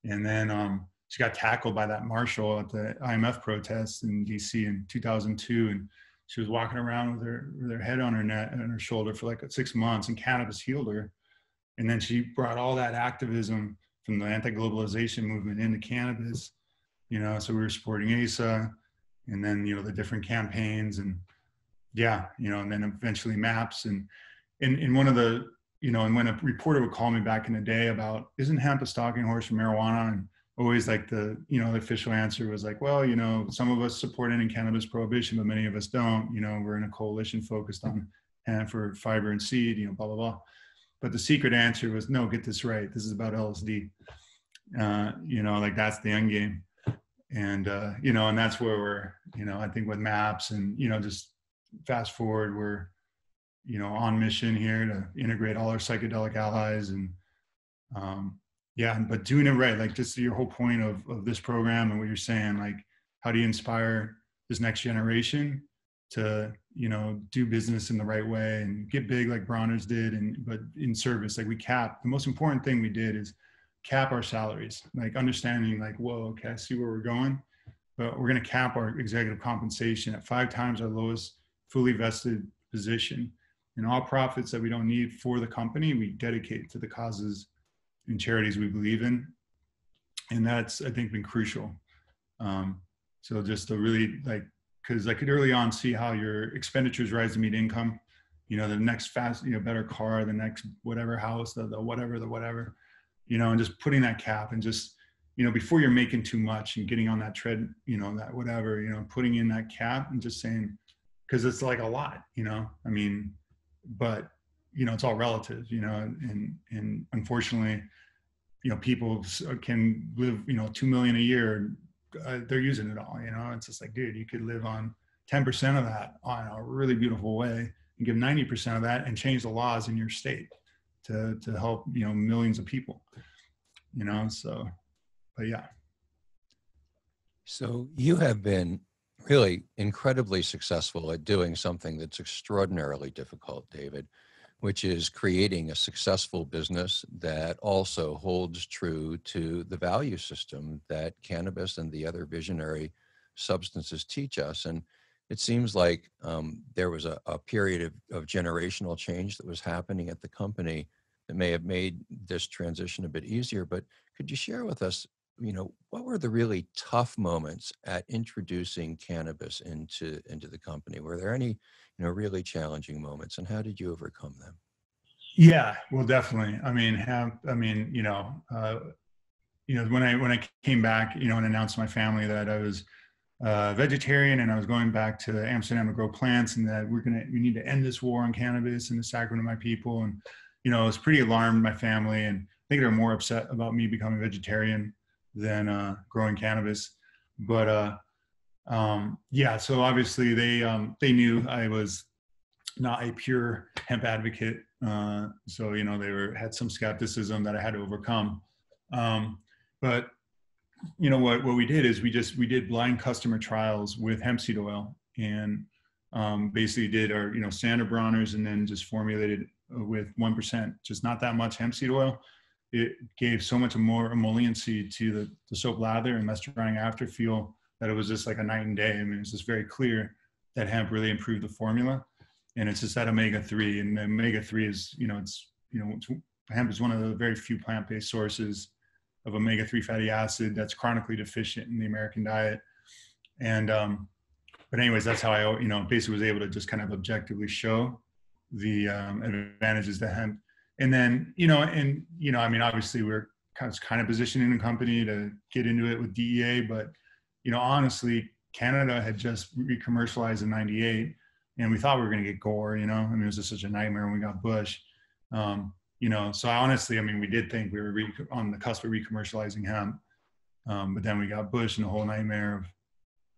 And then um, she got tackled by that marshal at the I M F protest in D C in two thousand two. And she was walking around with her, with her head on her neck and her shoulder for like six months, and cannabis healed her. And then she brought all that activism from the anti-globalization movement into cannabis, you know, so we were supporting A S A, and then, you know, the different campaigns, and, yeah, you know, and then eventually MAPS. And in, in one of the, you know, and when a reporter would call me back in the day about, isn't hemp a stalking horse for marijuana? And always like the, you know, the official answer was like, well, you know, some of us support ending cannabis prohibition, but many of us don't, you know, we're in a coalition focused on hemp for fiber and seed, you know, blah, blah, blah. But the secret answer was, no, get this right. This is about L S D. Uh, you know, like that's the end game. And, uh, you know, and that's where we're, you know, I think with MAPS and, you know, just fast forward, we're, you know, on mission here to integrate all our psychedelic allies and, um, yeah, but doing it right, like just your whole point of, of this program and what you're saying, like, how do you inspire this next generation to, you know, do business in the right way and get big like Bronner's did, and but in service, like we cap, the most important thing we did is cap our salaries, like understanding like, whoa, okay, I see where we're going, but we're going to cap our executive compensation at five times our lowest fully vested position. And all profits that we don't need for the company, we dedicate to the causes and charities we believe in. And that's, I think, been crucial. Um, so just to really like, because I could early on see how your expenditures rise to meet income, you know, the next fast, you know, better car, the next whatever house, the, the whatever, the whatever, you know, and just putting that cap and just, you know, before you're making too much and getting on that tread, you know, that whatever, you know, putting in that cap and just saying, because it's like a lot, you know, I mean, but, you know, it's all relative, you know, and, and unfortunately, you know, people can live, you know, two million a year, uh, they're using it all, you know, it's just like, dude, you could live on ten percent of that on a really beautiful way and give ninety percent of that and change the laws in your state to, to help, you know, millions of people, you know, so, but yeah. So you have been really incredibly successful at doing something that's extraordinarily difficult, David, which is creating a successful business that also holds true to the value system that cannabis and the other visionary substances teach us. And it seems like um, there was a, a period of, of generational change that was happening at the company that may have made this transition a bit easier. But could you share with us, you know, what were the really tough moments at introducing cannabis into, into the company? Were there any, you know, really challenging moments, and how did you overcome them? Yeah, well, definitely. I mean, have, I mean, you know, uh, you know, when I, when I came back, you know, and announced to my family that I was uh vegetarian and I was going back to Amsterdam to grow plants, and that we're going to, we need to end this war on cannabis and the sacrament of my people. And, you know, I was pretty alarmed, my family, and I think they're more upset about me becoming vegetarian than uh, growing cannabis. But uh, um, yeah, so obviously they um, they knew I was not a pure hemp advocate. Uh, so, you know, they were, had some skepticism that I had to overcome. Um, but, you know, what, what we did is we just, we did blind customer trials with hemp seed oil, and um, basically did our, you know, standard Bronner's, and then just formulated with one percent, just not that much hemp seed oil. It gave so much more emolliency to the, the soap lather and less drying after feel that it was just like a night and day. I mean, it's just very clear that hemp really improved the formula, and it's just that omega three, and the omega three is, you know, it's, you know, it's, hemp is one of the very few plant-based sources of omega three fatty acid that's chronically deficient in the American diet. And, um, but anyways, that's how I, you know, basically was able to just kind of objectively show the um, advantages that hemp. And then, you know, and, you know, I mean, obviously we're kind of, kind of positioning the company to get into it with D E A, but, you know, honestly, Canada had just re-commercialized in ninety-eight, and we thought we were going to get Gore, you know, I mean, it was just such a nightmare when we got Bush, um, you know, so I honestly, I mean, we did think we were re- on the cusp of re-commercializing hemp, um, but then we got Bush and the whole nightmare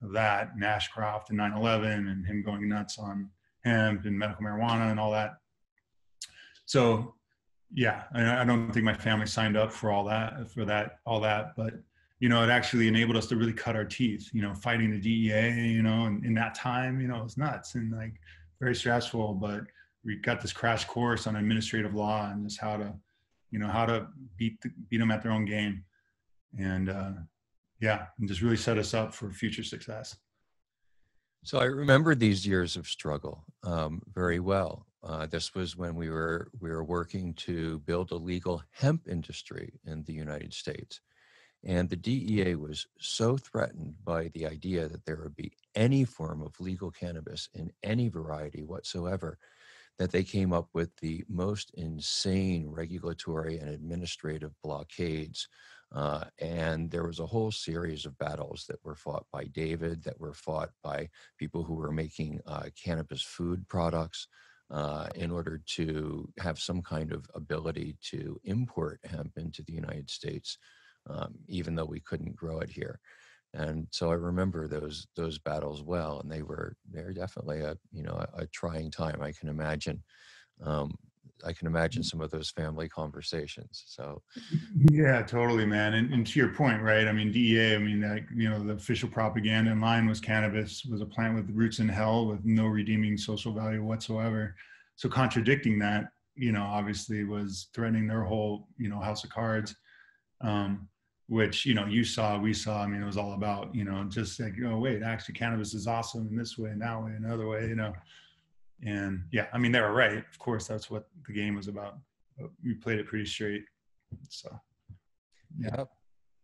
of, of that, and Ashcroft and nine eleven and him going nuts on hemp and medical marijuana and all that. So, yeah, I don't think my family signed up for all that, for that, all that, but, you know, it actually enabled us to really cut our teeth, you know, fighting the D E A, you know, and in that time, you know, it was nuts and like very stressful, but we got this crash course on administrative law and just how to, you know, how to beat, the, beat them at their own game. And uh, yeah, and just really set us up for future success. So I remember these years of struggle um, very well. Uh, this was when we were we were working to build a legal hemp industry in the United States, And the D E A was so threatened by the idea that there would be any form of legal cannabis in any variety whatsoever that they came up with the most insane regulatory and administrative blockades. Uh, and there was a whole series of battles that were fought by David, that were fought by people who were making uh, cannabis food products uh, in order to have some kind of ability to import hemp into the United States. Um, even though we couldn't grow it here. And so I remember those those battles well, and they were they're definitely a you know a, a trying time. I can imagine, um, I can imagine some of those family conversations. So, yeah, totally, man. And, and to your point, right? I mean, D E A. I mean, that, you know, the official propaganda in line was cannabis was a plant with roots in hell with no redeeming social value whatsoever. So contradicting that, you know, obviously was threatening their whole you know house of cards. Um, which, you know, you saw, we saw, I mean, it was all about, you know, just like, oh, wait, actually cannabis is awesome in this way and that way, another way, you know? And yeah, I mean, they were right. Of course, that's what the game was about. But we played it pretty straight. So, yeah. Yep.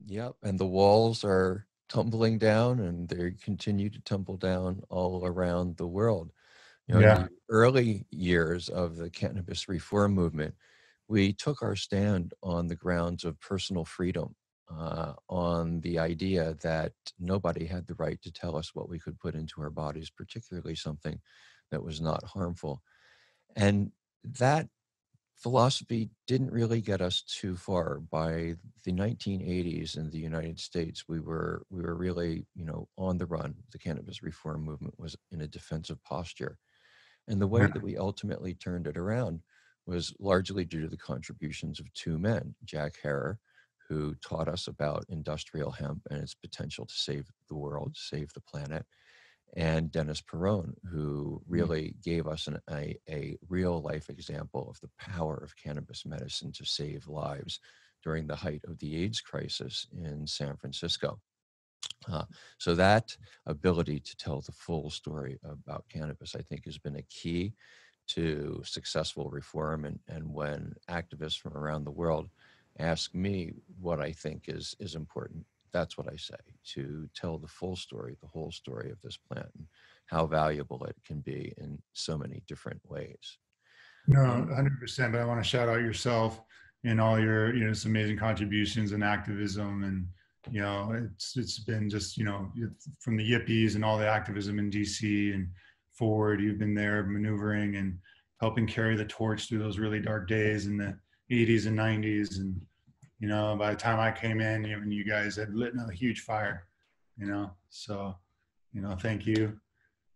Yep. And the walls are tumbling down, and they continue to tumble down all around the world. You know, yeah. In the early years of the cannabis reform movement, we took our stand on the grounds of personal freedom, uh, on the idea that nobody had the right to tell us what we could put into our bodies, particularly something that was not harmful. And that philosophy didn't really get us too far. By the nineteen eighties in the United States, we were we were really, you know, on the run. The cannabis reform movement was in a defensive posture. And the way that we ultimately turned it around was largely due to the contributions of two men, Jack Herrer, who taught us about industrial hemp and its potential to save the world, save the planet, and Dennis Perrone, who really gave us an, a, a real life example of the power of cannabis medicine to save lives during the height of the AIDS crisis in San Francisco. Uh, so that ability to tell the full story about cannabis, I think, has been a key to successful reform. And, and when activists from around the world ask me what I think is, is important, that's what I say: to tell the full story, the whole story of this plant, and how valuable it can be in so many different ways. No, one hundred percent, but I want to shout out yourself and all your, you know, some amazing contributions and activism. And, you know, it's it's been just, you know, from the yippies and all the activism in D C and forward, you've been there maneuvering and helping carry the torch through those really dark days in the eighties and nineties. And, you know, by the time I came in, even you guys had lit a huge fire, you know, so, you know, thank you.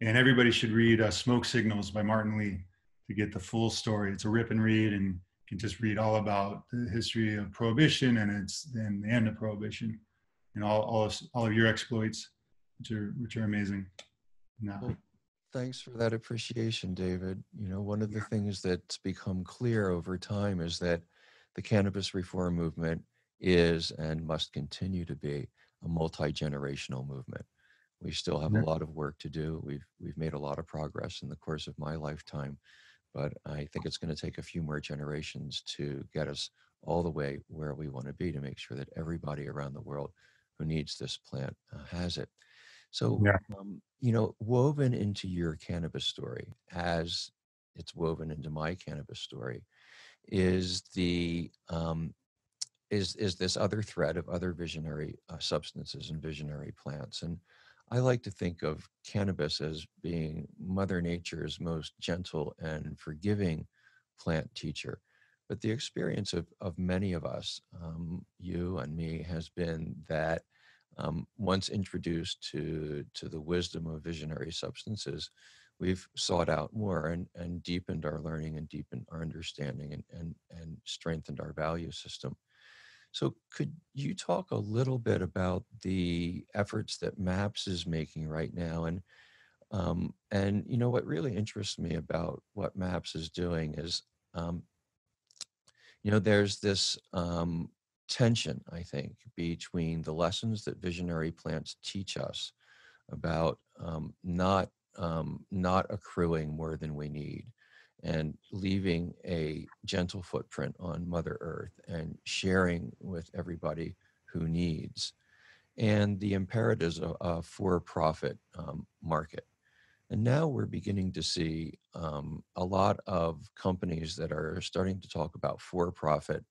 And everybody should read uh, Smoke Signals by Martin Lee to get the full story. It's a rip and read, and you can just read all about the history of prohibition and it's and the end of prohibition and all, all, of, all of your exploits, which are, which are amazing. No. Thanks for that appreciation, David. You know, one of the things that's become clear over time is that the cannabis reform movement is and must continue to be a multi-generational movement. We still have a lot of work to do. We've we've made a lot of progress in the course of my lifetime, but I think it's going to take a few more generations to get us all the way where we want to be, to make sure that everybody around the world who needs this plant uh, has it. So, yeah. um, you know, woven into your cannabis story, as it's woven into my cannabis story, is the um, is is this other thread of other visionary uh, substances and visionary plants. And I like to think of cannabis as being Mother Nature's most gentle and forgiving plant teacher. But the experience of of many of us, um, you and me, has been that. Um, once introduced to, to the wisdom of visionary substances, we've sought out more and, and deepened our learning and deepened our understanding and, and, and strengthened our value system. So could you talk a little bit about the efforts that MAPS is making right now? And, um, and you know, what really interests me about what MAPS is doing is, um, you know, there's this... Um, tension, I think, between the lessons that visionary plants teach us about um, not um, not accruing more than we need and leaving a gentle footprint on Mother Earth and sharing with everybody who needs, and the imperatives of a for-profit um, market. And now we're beginning to see um, a lot of companies that are starting to talk about for-profit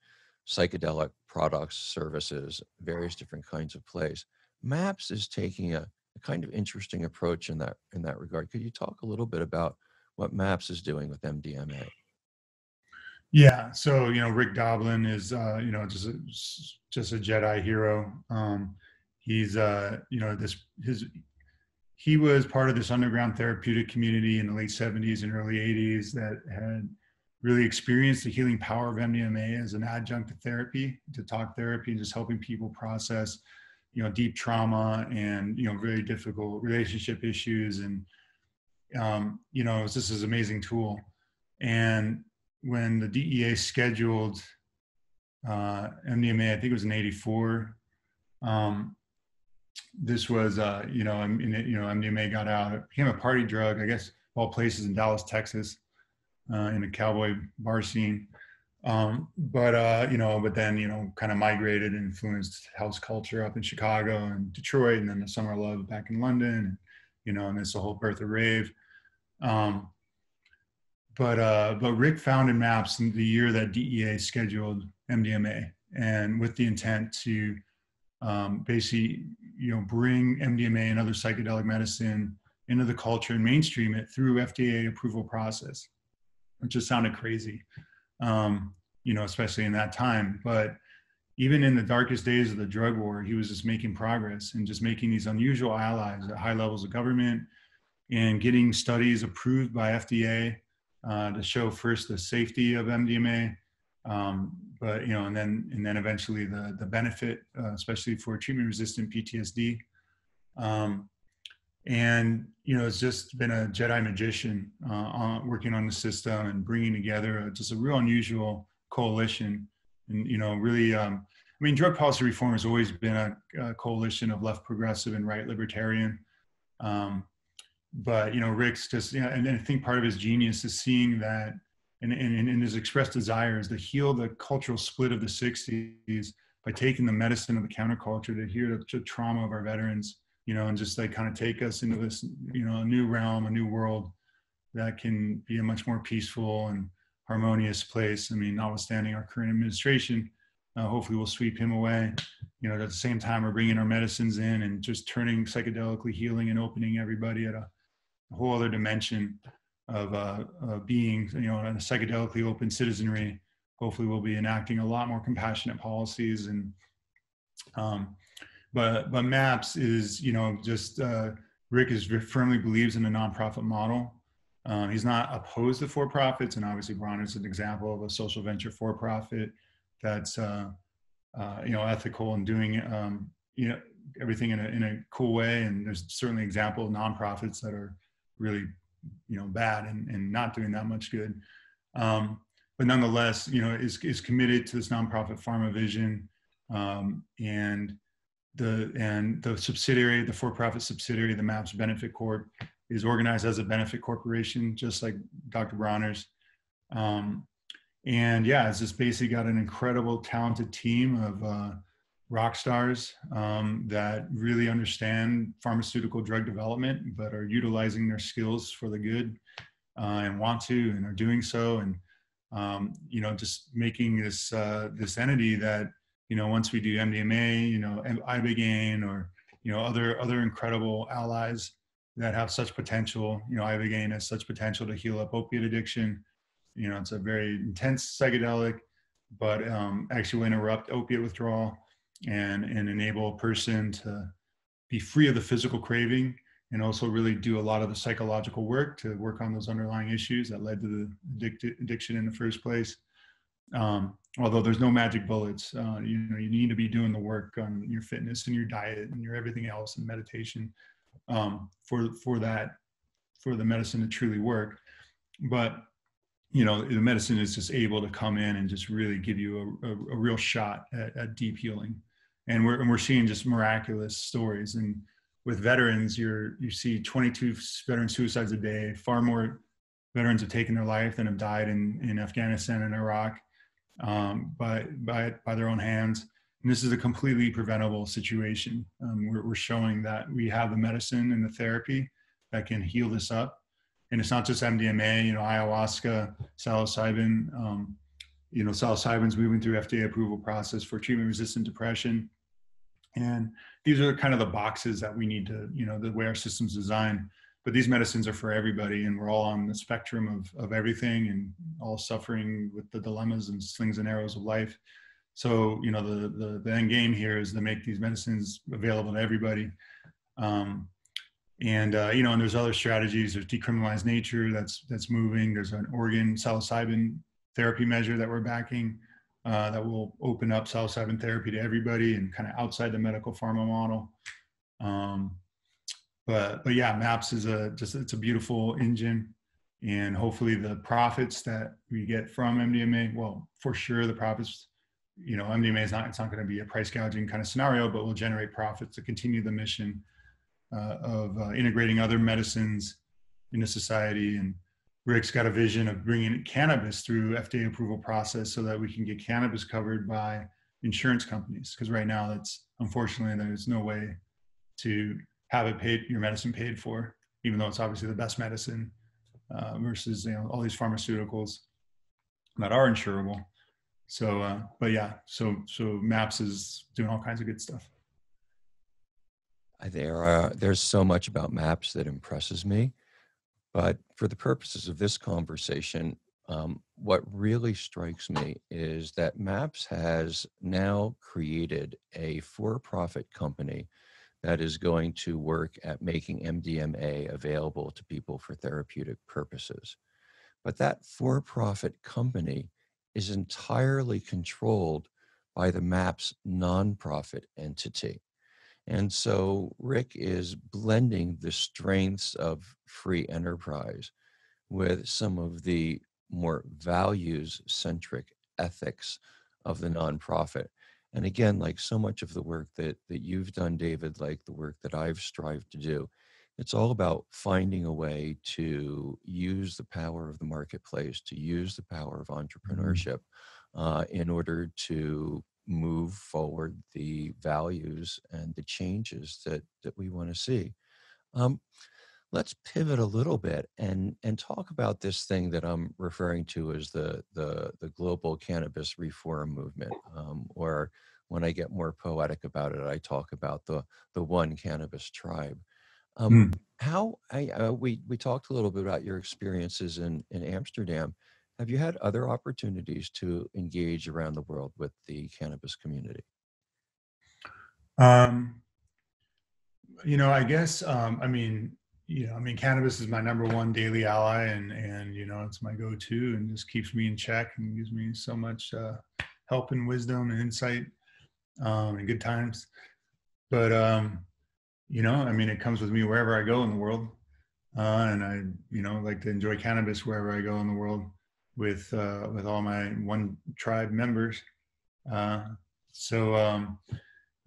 psychedelic products, services, various different kinds of plays. MAPS is taking a, a kind of interesting approach in that in that regard. Could you talk a little bit about what MAPS is doing with M D M A? Yeah, so you know, Rick Doblin is uh, you know just a, just a Jedi hero. Um, he's uh, you know this his he was part of this underground therapeutic community in the late seventies and early eighties that had really experienced the healing power of M D M A as an adjunct to therapy, to talk therapy, and just helping people process, you know, deep trauma and, you know, very difficult relationship issues. And, um, you know, this is an amazing tool. And when the D E A scheduled uh, M D M A, I think it was in eighty-four, um, this was, uh, you know, in, you know, M D M A got out, it became a party drug, I guess, of all places, in Dallas, Texas. Uh, in a cowboy bar scene, um, but uh, you know, but then you know, kind of migrated and influenced house culture up in Chicago and Detroit, and then the Summer of Love back in London, and, you know, and it's the whole birth of rave. Um, but uh, but Rick founded MAPS in the year that D E A scheduled M D M A, and with the intent to um, basically you know bring M D M A and other psychedelic medicine into the culture and mainstream it through F D A approval process. It just sounded crazy, um, you know, especially in that time. But even in the darkest days of the drug war, he was just making progress and just making these unusual allies at high levels of government and getting studies approved by F D A uh, to show first the safety of M D M A, um, but you know, and then and then eventually the the benefit, uh, especially for treatment-resistant P T S D. Um, And, you know, it's just been a Jedi magician uh, on, working on the system and bringing together just a real unusual coalition. And, you know, really, um, I mean, drug policy reform has always been a, a coalition of left progressive and right libertarian. Um, but, you know, Rick's just, you know, and, and I think part of his genius is seeing that and, and, and his expressed desire is to heal the cultural split of the sixties by taking the medicine of the counterculture to heal the trauma of our veterans. You know, and just like kind of take us into this, you know, a new realm, a new world that can be a much more peaceful and harmonious place. I mean, notwithstanding our current administration, uh, hopefully we'll sweep him away. You know, at the same time, we're bringing our medicines in and just turning psychedelically healing and opening everybody at a whole other dimension of uh, uh, being, you know, a psychedelically open citizenry. Hopefully we'll be enacting a lot more compassionate policies and, um, But, but MAPS is, you know, just uh, Rick is firmly believes in a nonprofit model. Um, he's not opposed to for-profits, and obviously Bronner's an example of a social venture for-profit that's, uh, uh, you know, ethical and doing, um, you know, everything in a, in a cool way. And there's certainly example of nonprofits that are really, you know, bad and, and not doing that much good. Um, but nonetheless, you know, is, is committed to this nonprofit pharma vision um, and, The, and the subsidiary, the for-profit subsidiary, the MAPS Benefit Corp, is organized as a benefit corporation, just like Doctor Bronner's. Um, and yeah, it's just basically got an incredible, talented team of uh, rock stars um, that really understand pharmaceutical drug development, but are utilizing their skills for the good uh, and want to, and are doing so. And, um, you know, just making this, uh, this entity that, you know, once we do M D M A, you know, Ibogaine, or, you know, other other incredible allies that have such potential, you know, Ibogaine has such potential to heal up opiate addiction. You know, it's a very intense psychedelic, but um, actually will interrupt opiate withdrawal and, and enable a person to be free of the physical craving and also really do a lot of the psychological work to work on those underlying issues that led to the addic- addiction in the first place. Um, although there's no magic bullets, uh, you know, you need to be doing the work on your fitness and your diet and your everything else and meditation um, for for that, for the medicine to truly work. But, you know, the medicine is just able to come in and just really give you a, a, a real shot at, at deep healing. And we're, and we're seeing just miraculous stories. And with veterans, you're, you see twenty-two veteran suicides a day. Far more veterans have taken their life than have died in, in Afghanistan and Iraq. Um, by, by, by their own hands. And this is a completely preventable situation. Um, we're, we're showing that we have the medicine and the therapy that can heal this up. And it's not just M D M A, you know, ayahuasca, psilocybin. Um, you know, psilocybin's moving through F D A approval process for treatment-resistant depression. And these are kind of the boxes that we need to, you know, the way our system's designed. But these medicines are for everybody, and we're all on the spectrum of, of everything and all suffering with the dilemmas and slings and arrows of life. So, you know, the, the, the end game here is to make these medicines available to everybody. Um, and, uh, you know, and there's other strategies. There's decriminalized nature that's, that's moving. There's an organ psilocybin therapy measure that we're backing uh, that will open up psilocybin therapy to everybody and kind of outside the medical pharma model. Um, But, but yeah, MAPS is a, just, it's a beautiful engine, and hopefully the profits that we get from M D M A, well, for sure the profits, you know, M D M A is not, it's not going to be a price gouging kind of scenario, but we'll generate profits to continue the mission uh, of uh, integrating other medicines into society. And Rick's got a vision of bringing cannabis through F D A approval process so that we can get cannabis covered by insurance companies. Because right now that's, unfortunately, there's no way to have it paid, your medicine paid for, even though it's obviously the best medicine uh, versus, you know, all these pharmaceuticals that are insurable. So, uh, but yeah, so so MAPS is doing all kinds of good stuff. There are, there's so much about MAPS that impresses me, but for the purposes of this conversation, um, what really strikes me is that MAPS has now created a for-profit company that is going to work at making M D M A available to people for therapeutic purposes. But that for-profit company is entirely controlled by the MAPS nonprofit entity. And so Rick is blending the strengths of free enterprise with some of the more values-centric ethics of the nonprofit. And again, like so much of the work that, that you've done, David, like the work that I've strived to do, it's all about finding a way to use the power of the marketplace, to use the power of entrepreneurship uh, in order to move forward the values and the changes that, that we want to see. Um, let's pivot a little bit and, and talk about this thing that I'm referring to as the, the, the global cannabis reform movement, um, or when I get more poetic about it, I talk about the, the one cannabis tribe. Um, mm. How, I, uh, we, we talked a little bit about your experiences in, in Amsterdam. Have you had other opportunities to engage around the world with the cannabis community? Um, you know, I guess, um, I mean, You know, I mean, cannabis is my number one daily ally, and, and, you know, it's my go-to and just keeps me in check and gives me so much uh, help and wisdom and insight um, and good times. But, um, you know, I mean, it comes with me wherever I go in the world. Uh, and I, you know, like to enjoy cannabis wherever I go in the world with, uh, with all my one tribe members. Uh, so, um,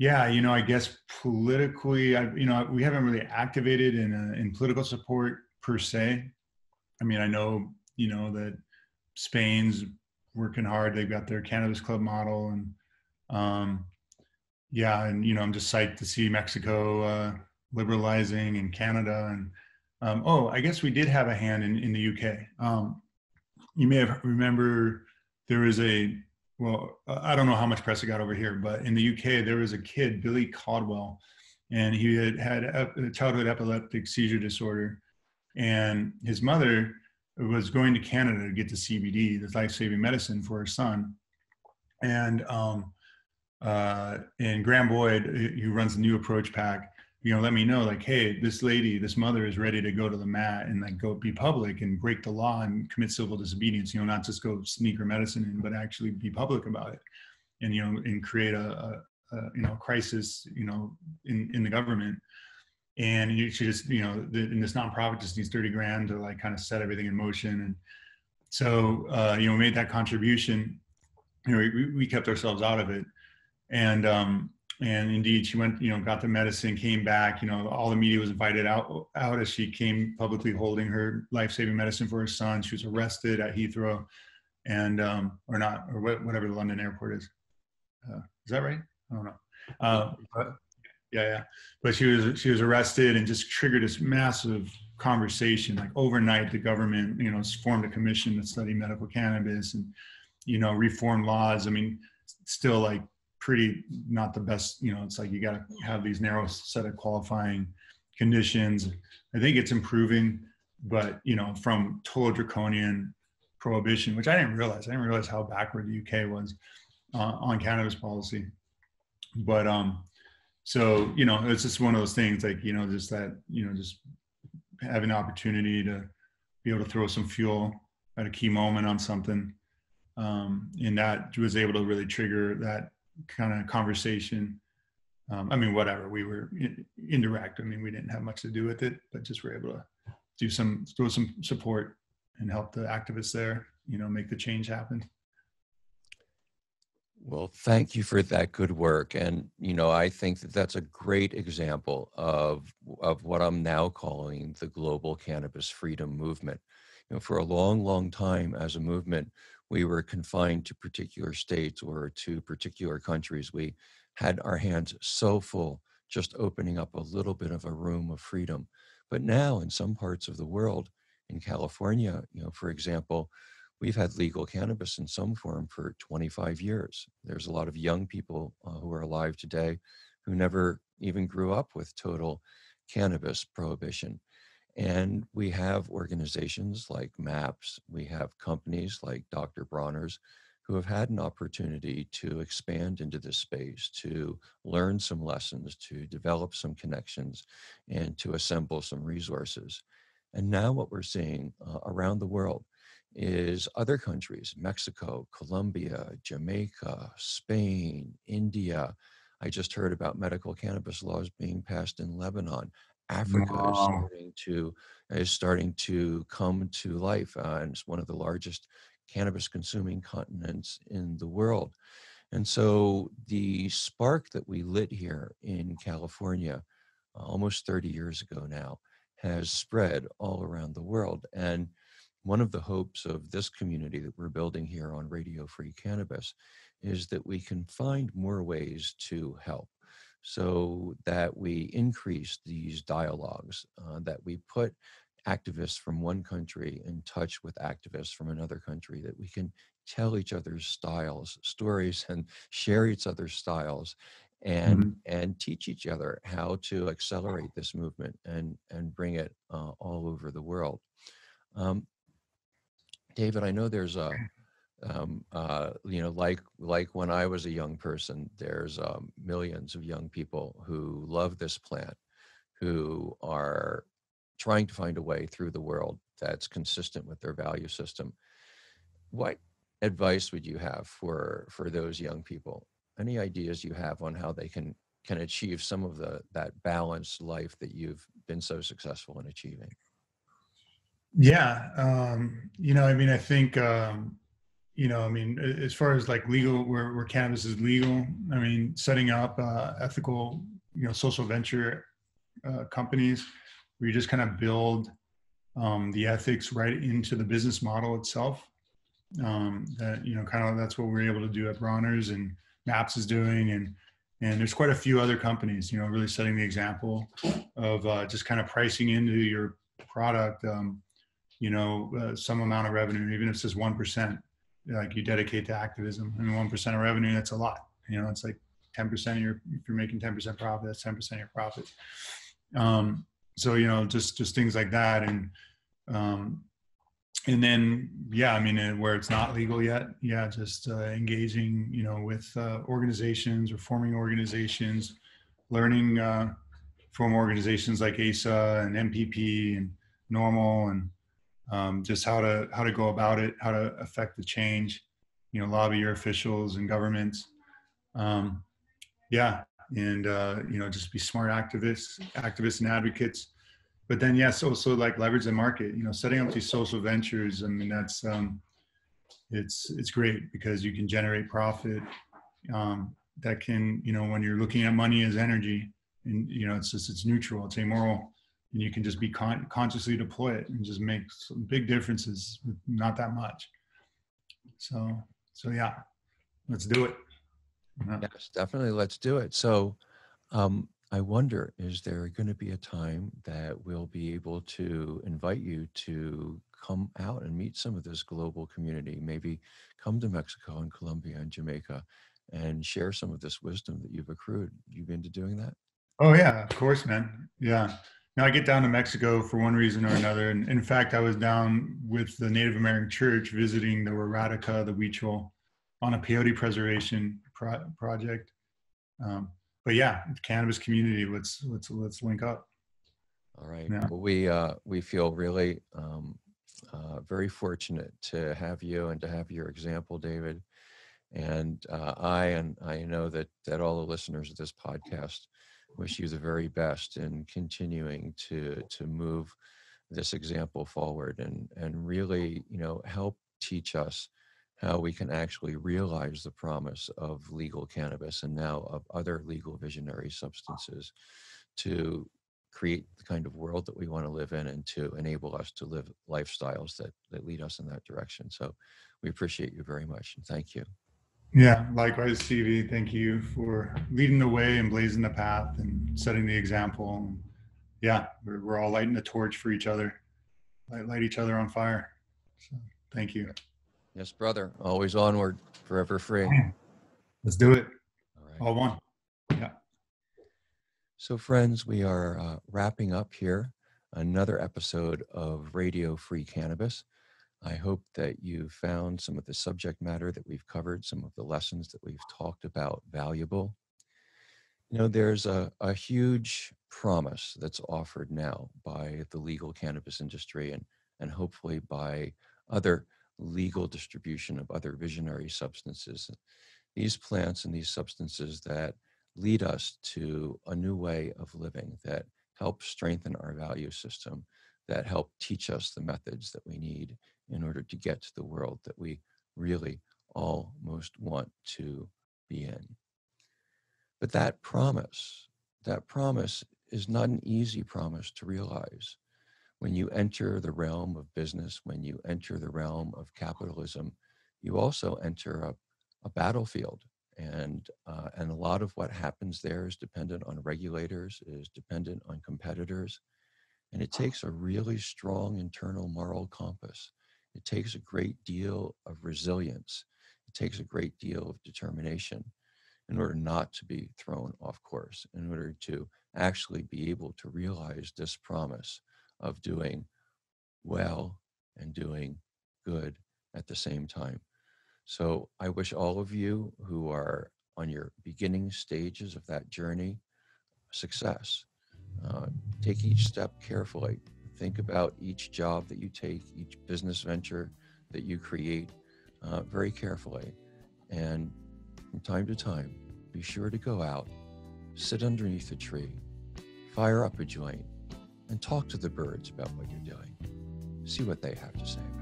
Yeah, you know, I guess politically, I, you know, we haven't really activated in uh, in political support per se. I mean, I know, you know, that Spain's working hard. They've got their cannabis club model, and um, yeah, and you know, I'm just psyched to see Mexico uh, liberalizing, and Canada, and um, oh, I guess we did have a hand in, in the U K. Um, you may have remember there is a. Well, I don't know how much press it got over here, but in the U K, there was a kid, Billy Caldwell, and he had had a childhood epileptic seizure disorder. And his mother was going to Canada to get the C B D, this life-saving medicine for her son. And, um, uh, and Graham Boyd, who runs the New Approach Pack, you know, let me know, like, hey, this lady, this mother is ready to go to the mat and like go be public and break the law and commit civil disobedience, you know, not just go sneak her medicine in, but actually be public about it and, you know, and create a, a, a you know, crisis, you know, in, in the government. And you should just, you know, the, and this nonprofit just needs thirty grand to like kind of set everything in motion. And so, uh, you know, we made that contribution, you know, we, we kept ourselves out of it. And, um, And indeed, she went, you know, got the medicine, came back, you know, all the media was invited out, out as she came publicly holding her life-saving medicine for her son. She was arrested at Heathrow and, um, or not, or whatever the London airport is. Uh, is that right? I don't know. Uh, but, yeah, yeah. But she was she was arrested and just triggered this massive conversation. Like overnight, the government, you know, formed a commission to study medical cannabis and, you know, reform laws. I mean, still like pretty not the best. You know, it's like you got to have these narrow set of qualifying conditions. I think it's improving, but you know, from total draconian prohibition, which I didn't realize. I didn't realize how backward the U K was uh, on cannabis policy. But um, so you know, it's just one of those things. Like you know, just that you know, just having an opportunity to be able to throw some fuel at a key moment on something, um, and that was able to really trigger that kind of conversation. Um, I mean, whatever, we were in, indirect. I mean, we didn't have much to do with it, but just were able to do some throw some support and help the activists there. You know, make the change happen. Well, thank you for that good work. And, you know, I think that that's a great example of, of what I'm now calling the global cannabis freedom movement. You know, for a long, long time as a movement, we were confined to particular states or to particular countries. We had our hands so full, just opening up a little bit of a room of freedom. But now in some parts of the world, in California, you know, for example, we've had legal cannabis in some form for twenty-five years. There's a lot of young people uh, who are alive today who never even grew up with total cannabis prohibition. And we have organizations like MAPS, we have companies like Doctor Bronner's who have had an opportunity to expand into this space, to learn some lessons, to develop some connections, and to assemble some resources. And now what we're seeing uh, around the world is other countries, Mexico, Colombia, Jamaica, Spain, India. I just heard about medical cannabis laws being passed in Lebanon. Africa wow. is starting to is starting to come to life, uh, and it's one of the largest cannabis consuming continents in the world. And so the spark that we lit here in California uh, almost thirty years ago now has spread all around the world. And one of the hopes of this community that we're building here on Radio Free Cannabis is that we can find more ways to help so that we increase these dialogues, uh, that we put activists from one country in touch with activists from another country, that we can tell each other's styles, stories, and share each other's styles and mm-hmm. and teach each other how to accelerate this movement and, and bring it uh, all over the world. Um, David, I know there's a, um, uh, you know, like like when I was a young person, there's um, millions of young people who love this plant, who are trying to find a way through the world that's consistent with their value system. What advice would you have for for those young people? Any ideas you have on how they can can achieve some of the that balanced life that you've been so successful in achieving? Yeah. Um, you know, I mean, I think, um, you know, I mean, as far as like legal, where, where cannabis is legal, I mean, setting up uh, ethical, you know, social venture uh, companies where you just kind of build um, the ethics right into the business model itself. Um, that, you know, kind of that's what we're able to do at Bronner's and MAPS is doing. And, and there's quite a few other companies, you know, really setting the example of uh, just kind of pricing into your product. Um, you know, uh, some amount of revenue, even if it's just one percent, like you dedicate to activism. I mean, one percent of revenue, that's a lot. You know, it's like ten percent of your, if you're making ten percent profit, that's ten percent of your profit. Um, so, you know, just, just things like that. And, um, and then, yeah, I mean, where it's not legal yet, yeah, just uh, engaging, you know, with uh, organizations or forming organizations, learning uh, from organizations like A S A and M P P and Normal and, Um, just how to how to go about it, how to affect the change, you know, lobby your officials and governments, um, yeah, and uh, you know, just be smart activists, activists and advocates. But then, yes, also like leverage the market. You know, setting up these social ventures. I mean, that's um, it's it's great because you can generate profit um, that can, you know, when you're looking at money as energy, and you know, it's just it's neutral, it's amoral. And you can just be con- consciously deploy it and just make some big differences with not that much. So, so yeah, let's do it. Yeah. Yes, definitely. Let's do it. So um, I wonder, is there going to be a time that we'll be able to invite you to come out and meet some of this global community? Maybe come to Mexico and Colombia and Jamaica and share some of this wisdom that you've accrued. You've been to doing that? Oh, yeah, of course, man. Yeah. Now I get down to Mexico for one reason or another. And in fact, I was down with the Native American Church visiting the Wairarika, the Huichol, on a peyote preservation pro project. Um, but yeah, cannabis community, let's, let's, let's link up. All right. Yeah. Well, we, uh, we feel really um, uh, very fortunate to have you and to have your example, David. And uh, I, and I know that, that all the listeners of this podcast wish you the very best in continuing to to move this example forward and and really, you know, help teach us how we can actually realize the promise of legal cannabis and now of other legal visionary substances to create the kind of world that we want to live in and to enable us to live lifestyles that, that lead us in that direction. So we appreciate you very much and thank you. Yeah, likewise, Stevie. Thank you for leading the way and blazing the path and setting the example. Yeah, we're, we're all lighting the torch for each other, light, light each other on fire. So, thank you. Yes, brother. Always onward, forever free. Let's do it. All right. All one. Yeah. So, friends, we are uh, wrapping up here another episode of Radio Free Cannabis. I hope that you found some of the subject matter that we've covered, some of the lessons that we've talked about valuable. You know, there's a, a huge promise that's offered now by the legal cannabis industry and, and hopefully by other legal distribution of other visionary substances. These plants and these substances that lead us to a new way of living, that help strengthen our value system, that help teach us the methods that we need in order to get to the world that we really all most want to be in. But that promise, that promise is not an easy promise to realize. When you enter the realm of business, when you enter the realm of capitalism, you also enter a, a battlefield. And, uh, and a lot of what happens there is dependent on regulators, is dependent on competitors. And it takes a really strong internal moral compass. It takes a great deal of resilience. It takes a great deal of determination in order not to be thrown off course, in order to actually be able to realize this promise of doing well and doing good at the same time. So I wish all of you who are on your beginning stages of that journey success. Uh, take each step carefully. Think about each job that you take, each business venture that you create uh, very carefully. And from time to time, be sure to go out, sit underneath a tree, fire up a joint, and talk to the birds about what you're doing. See what they have to say about it.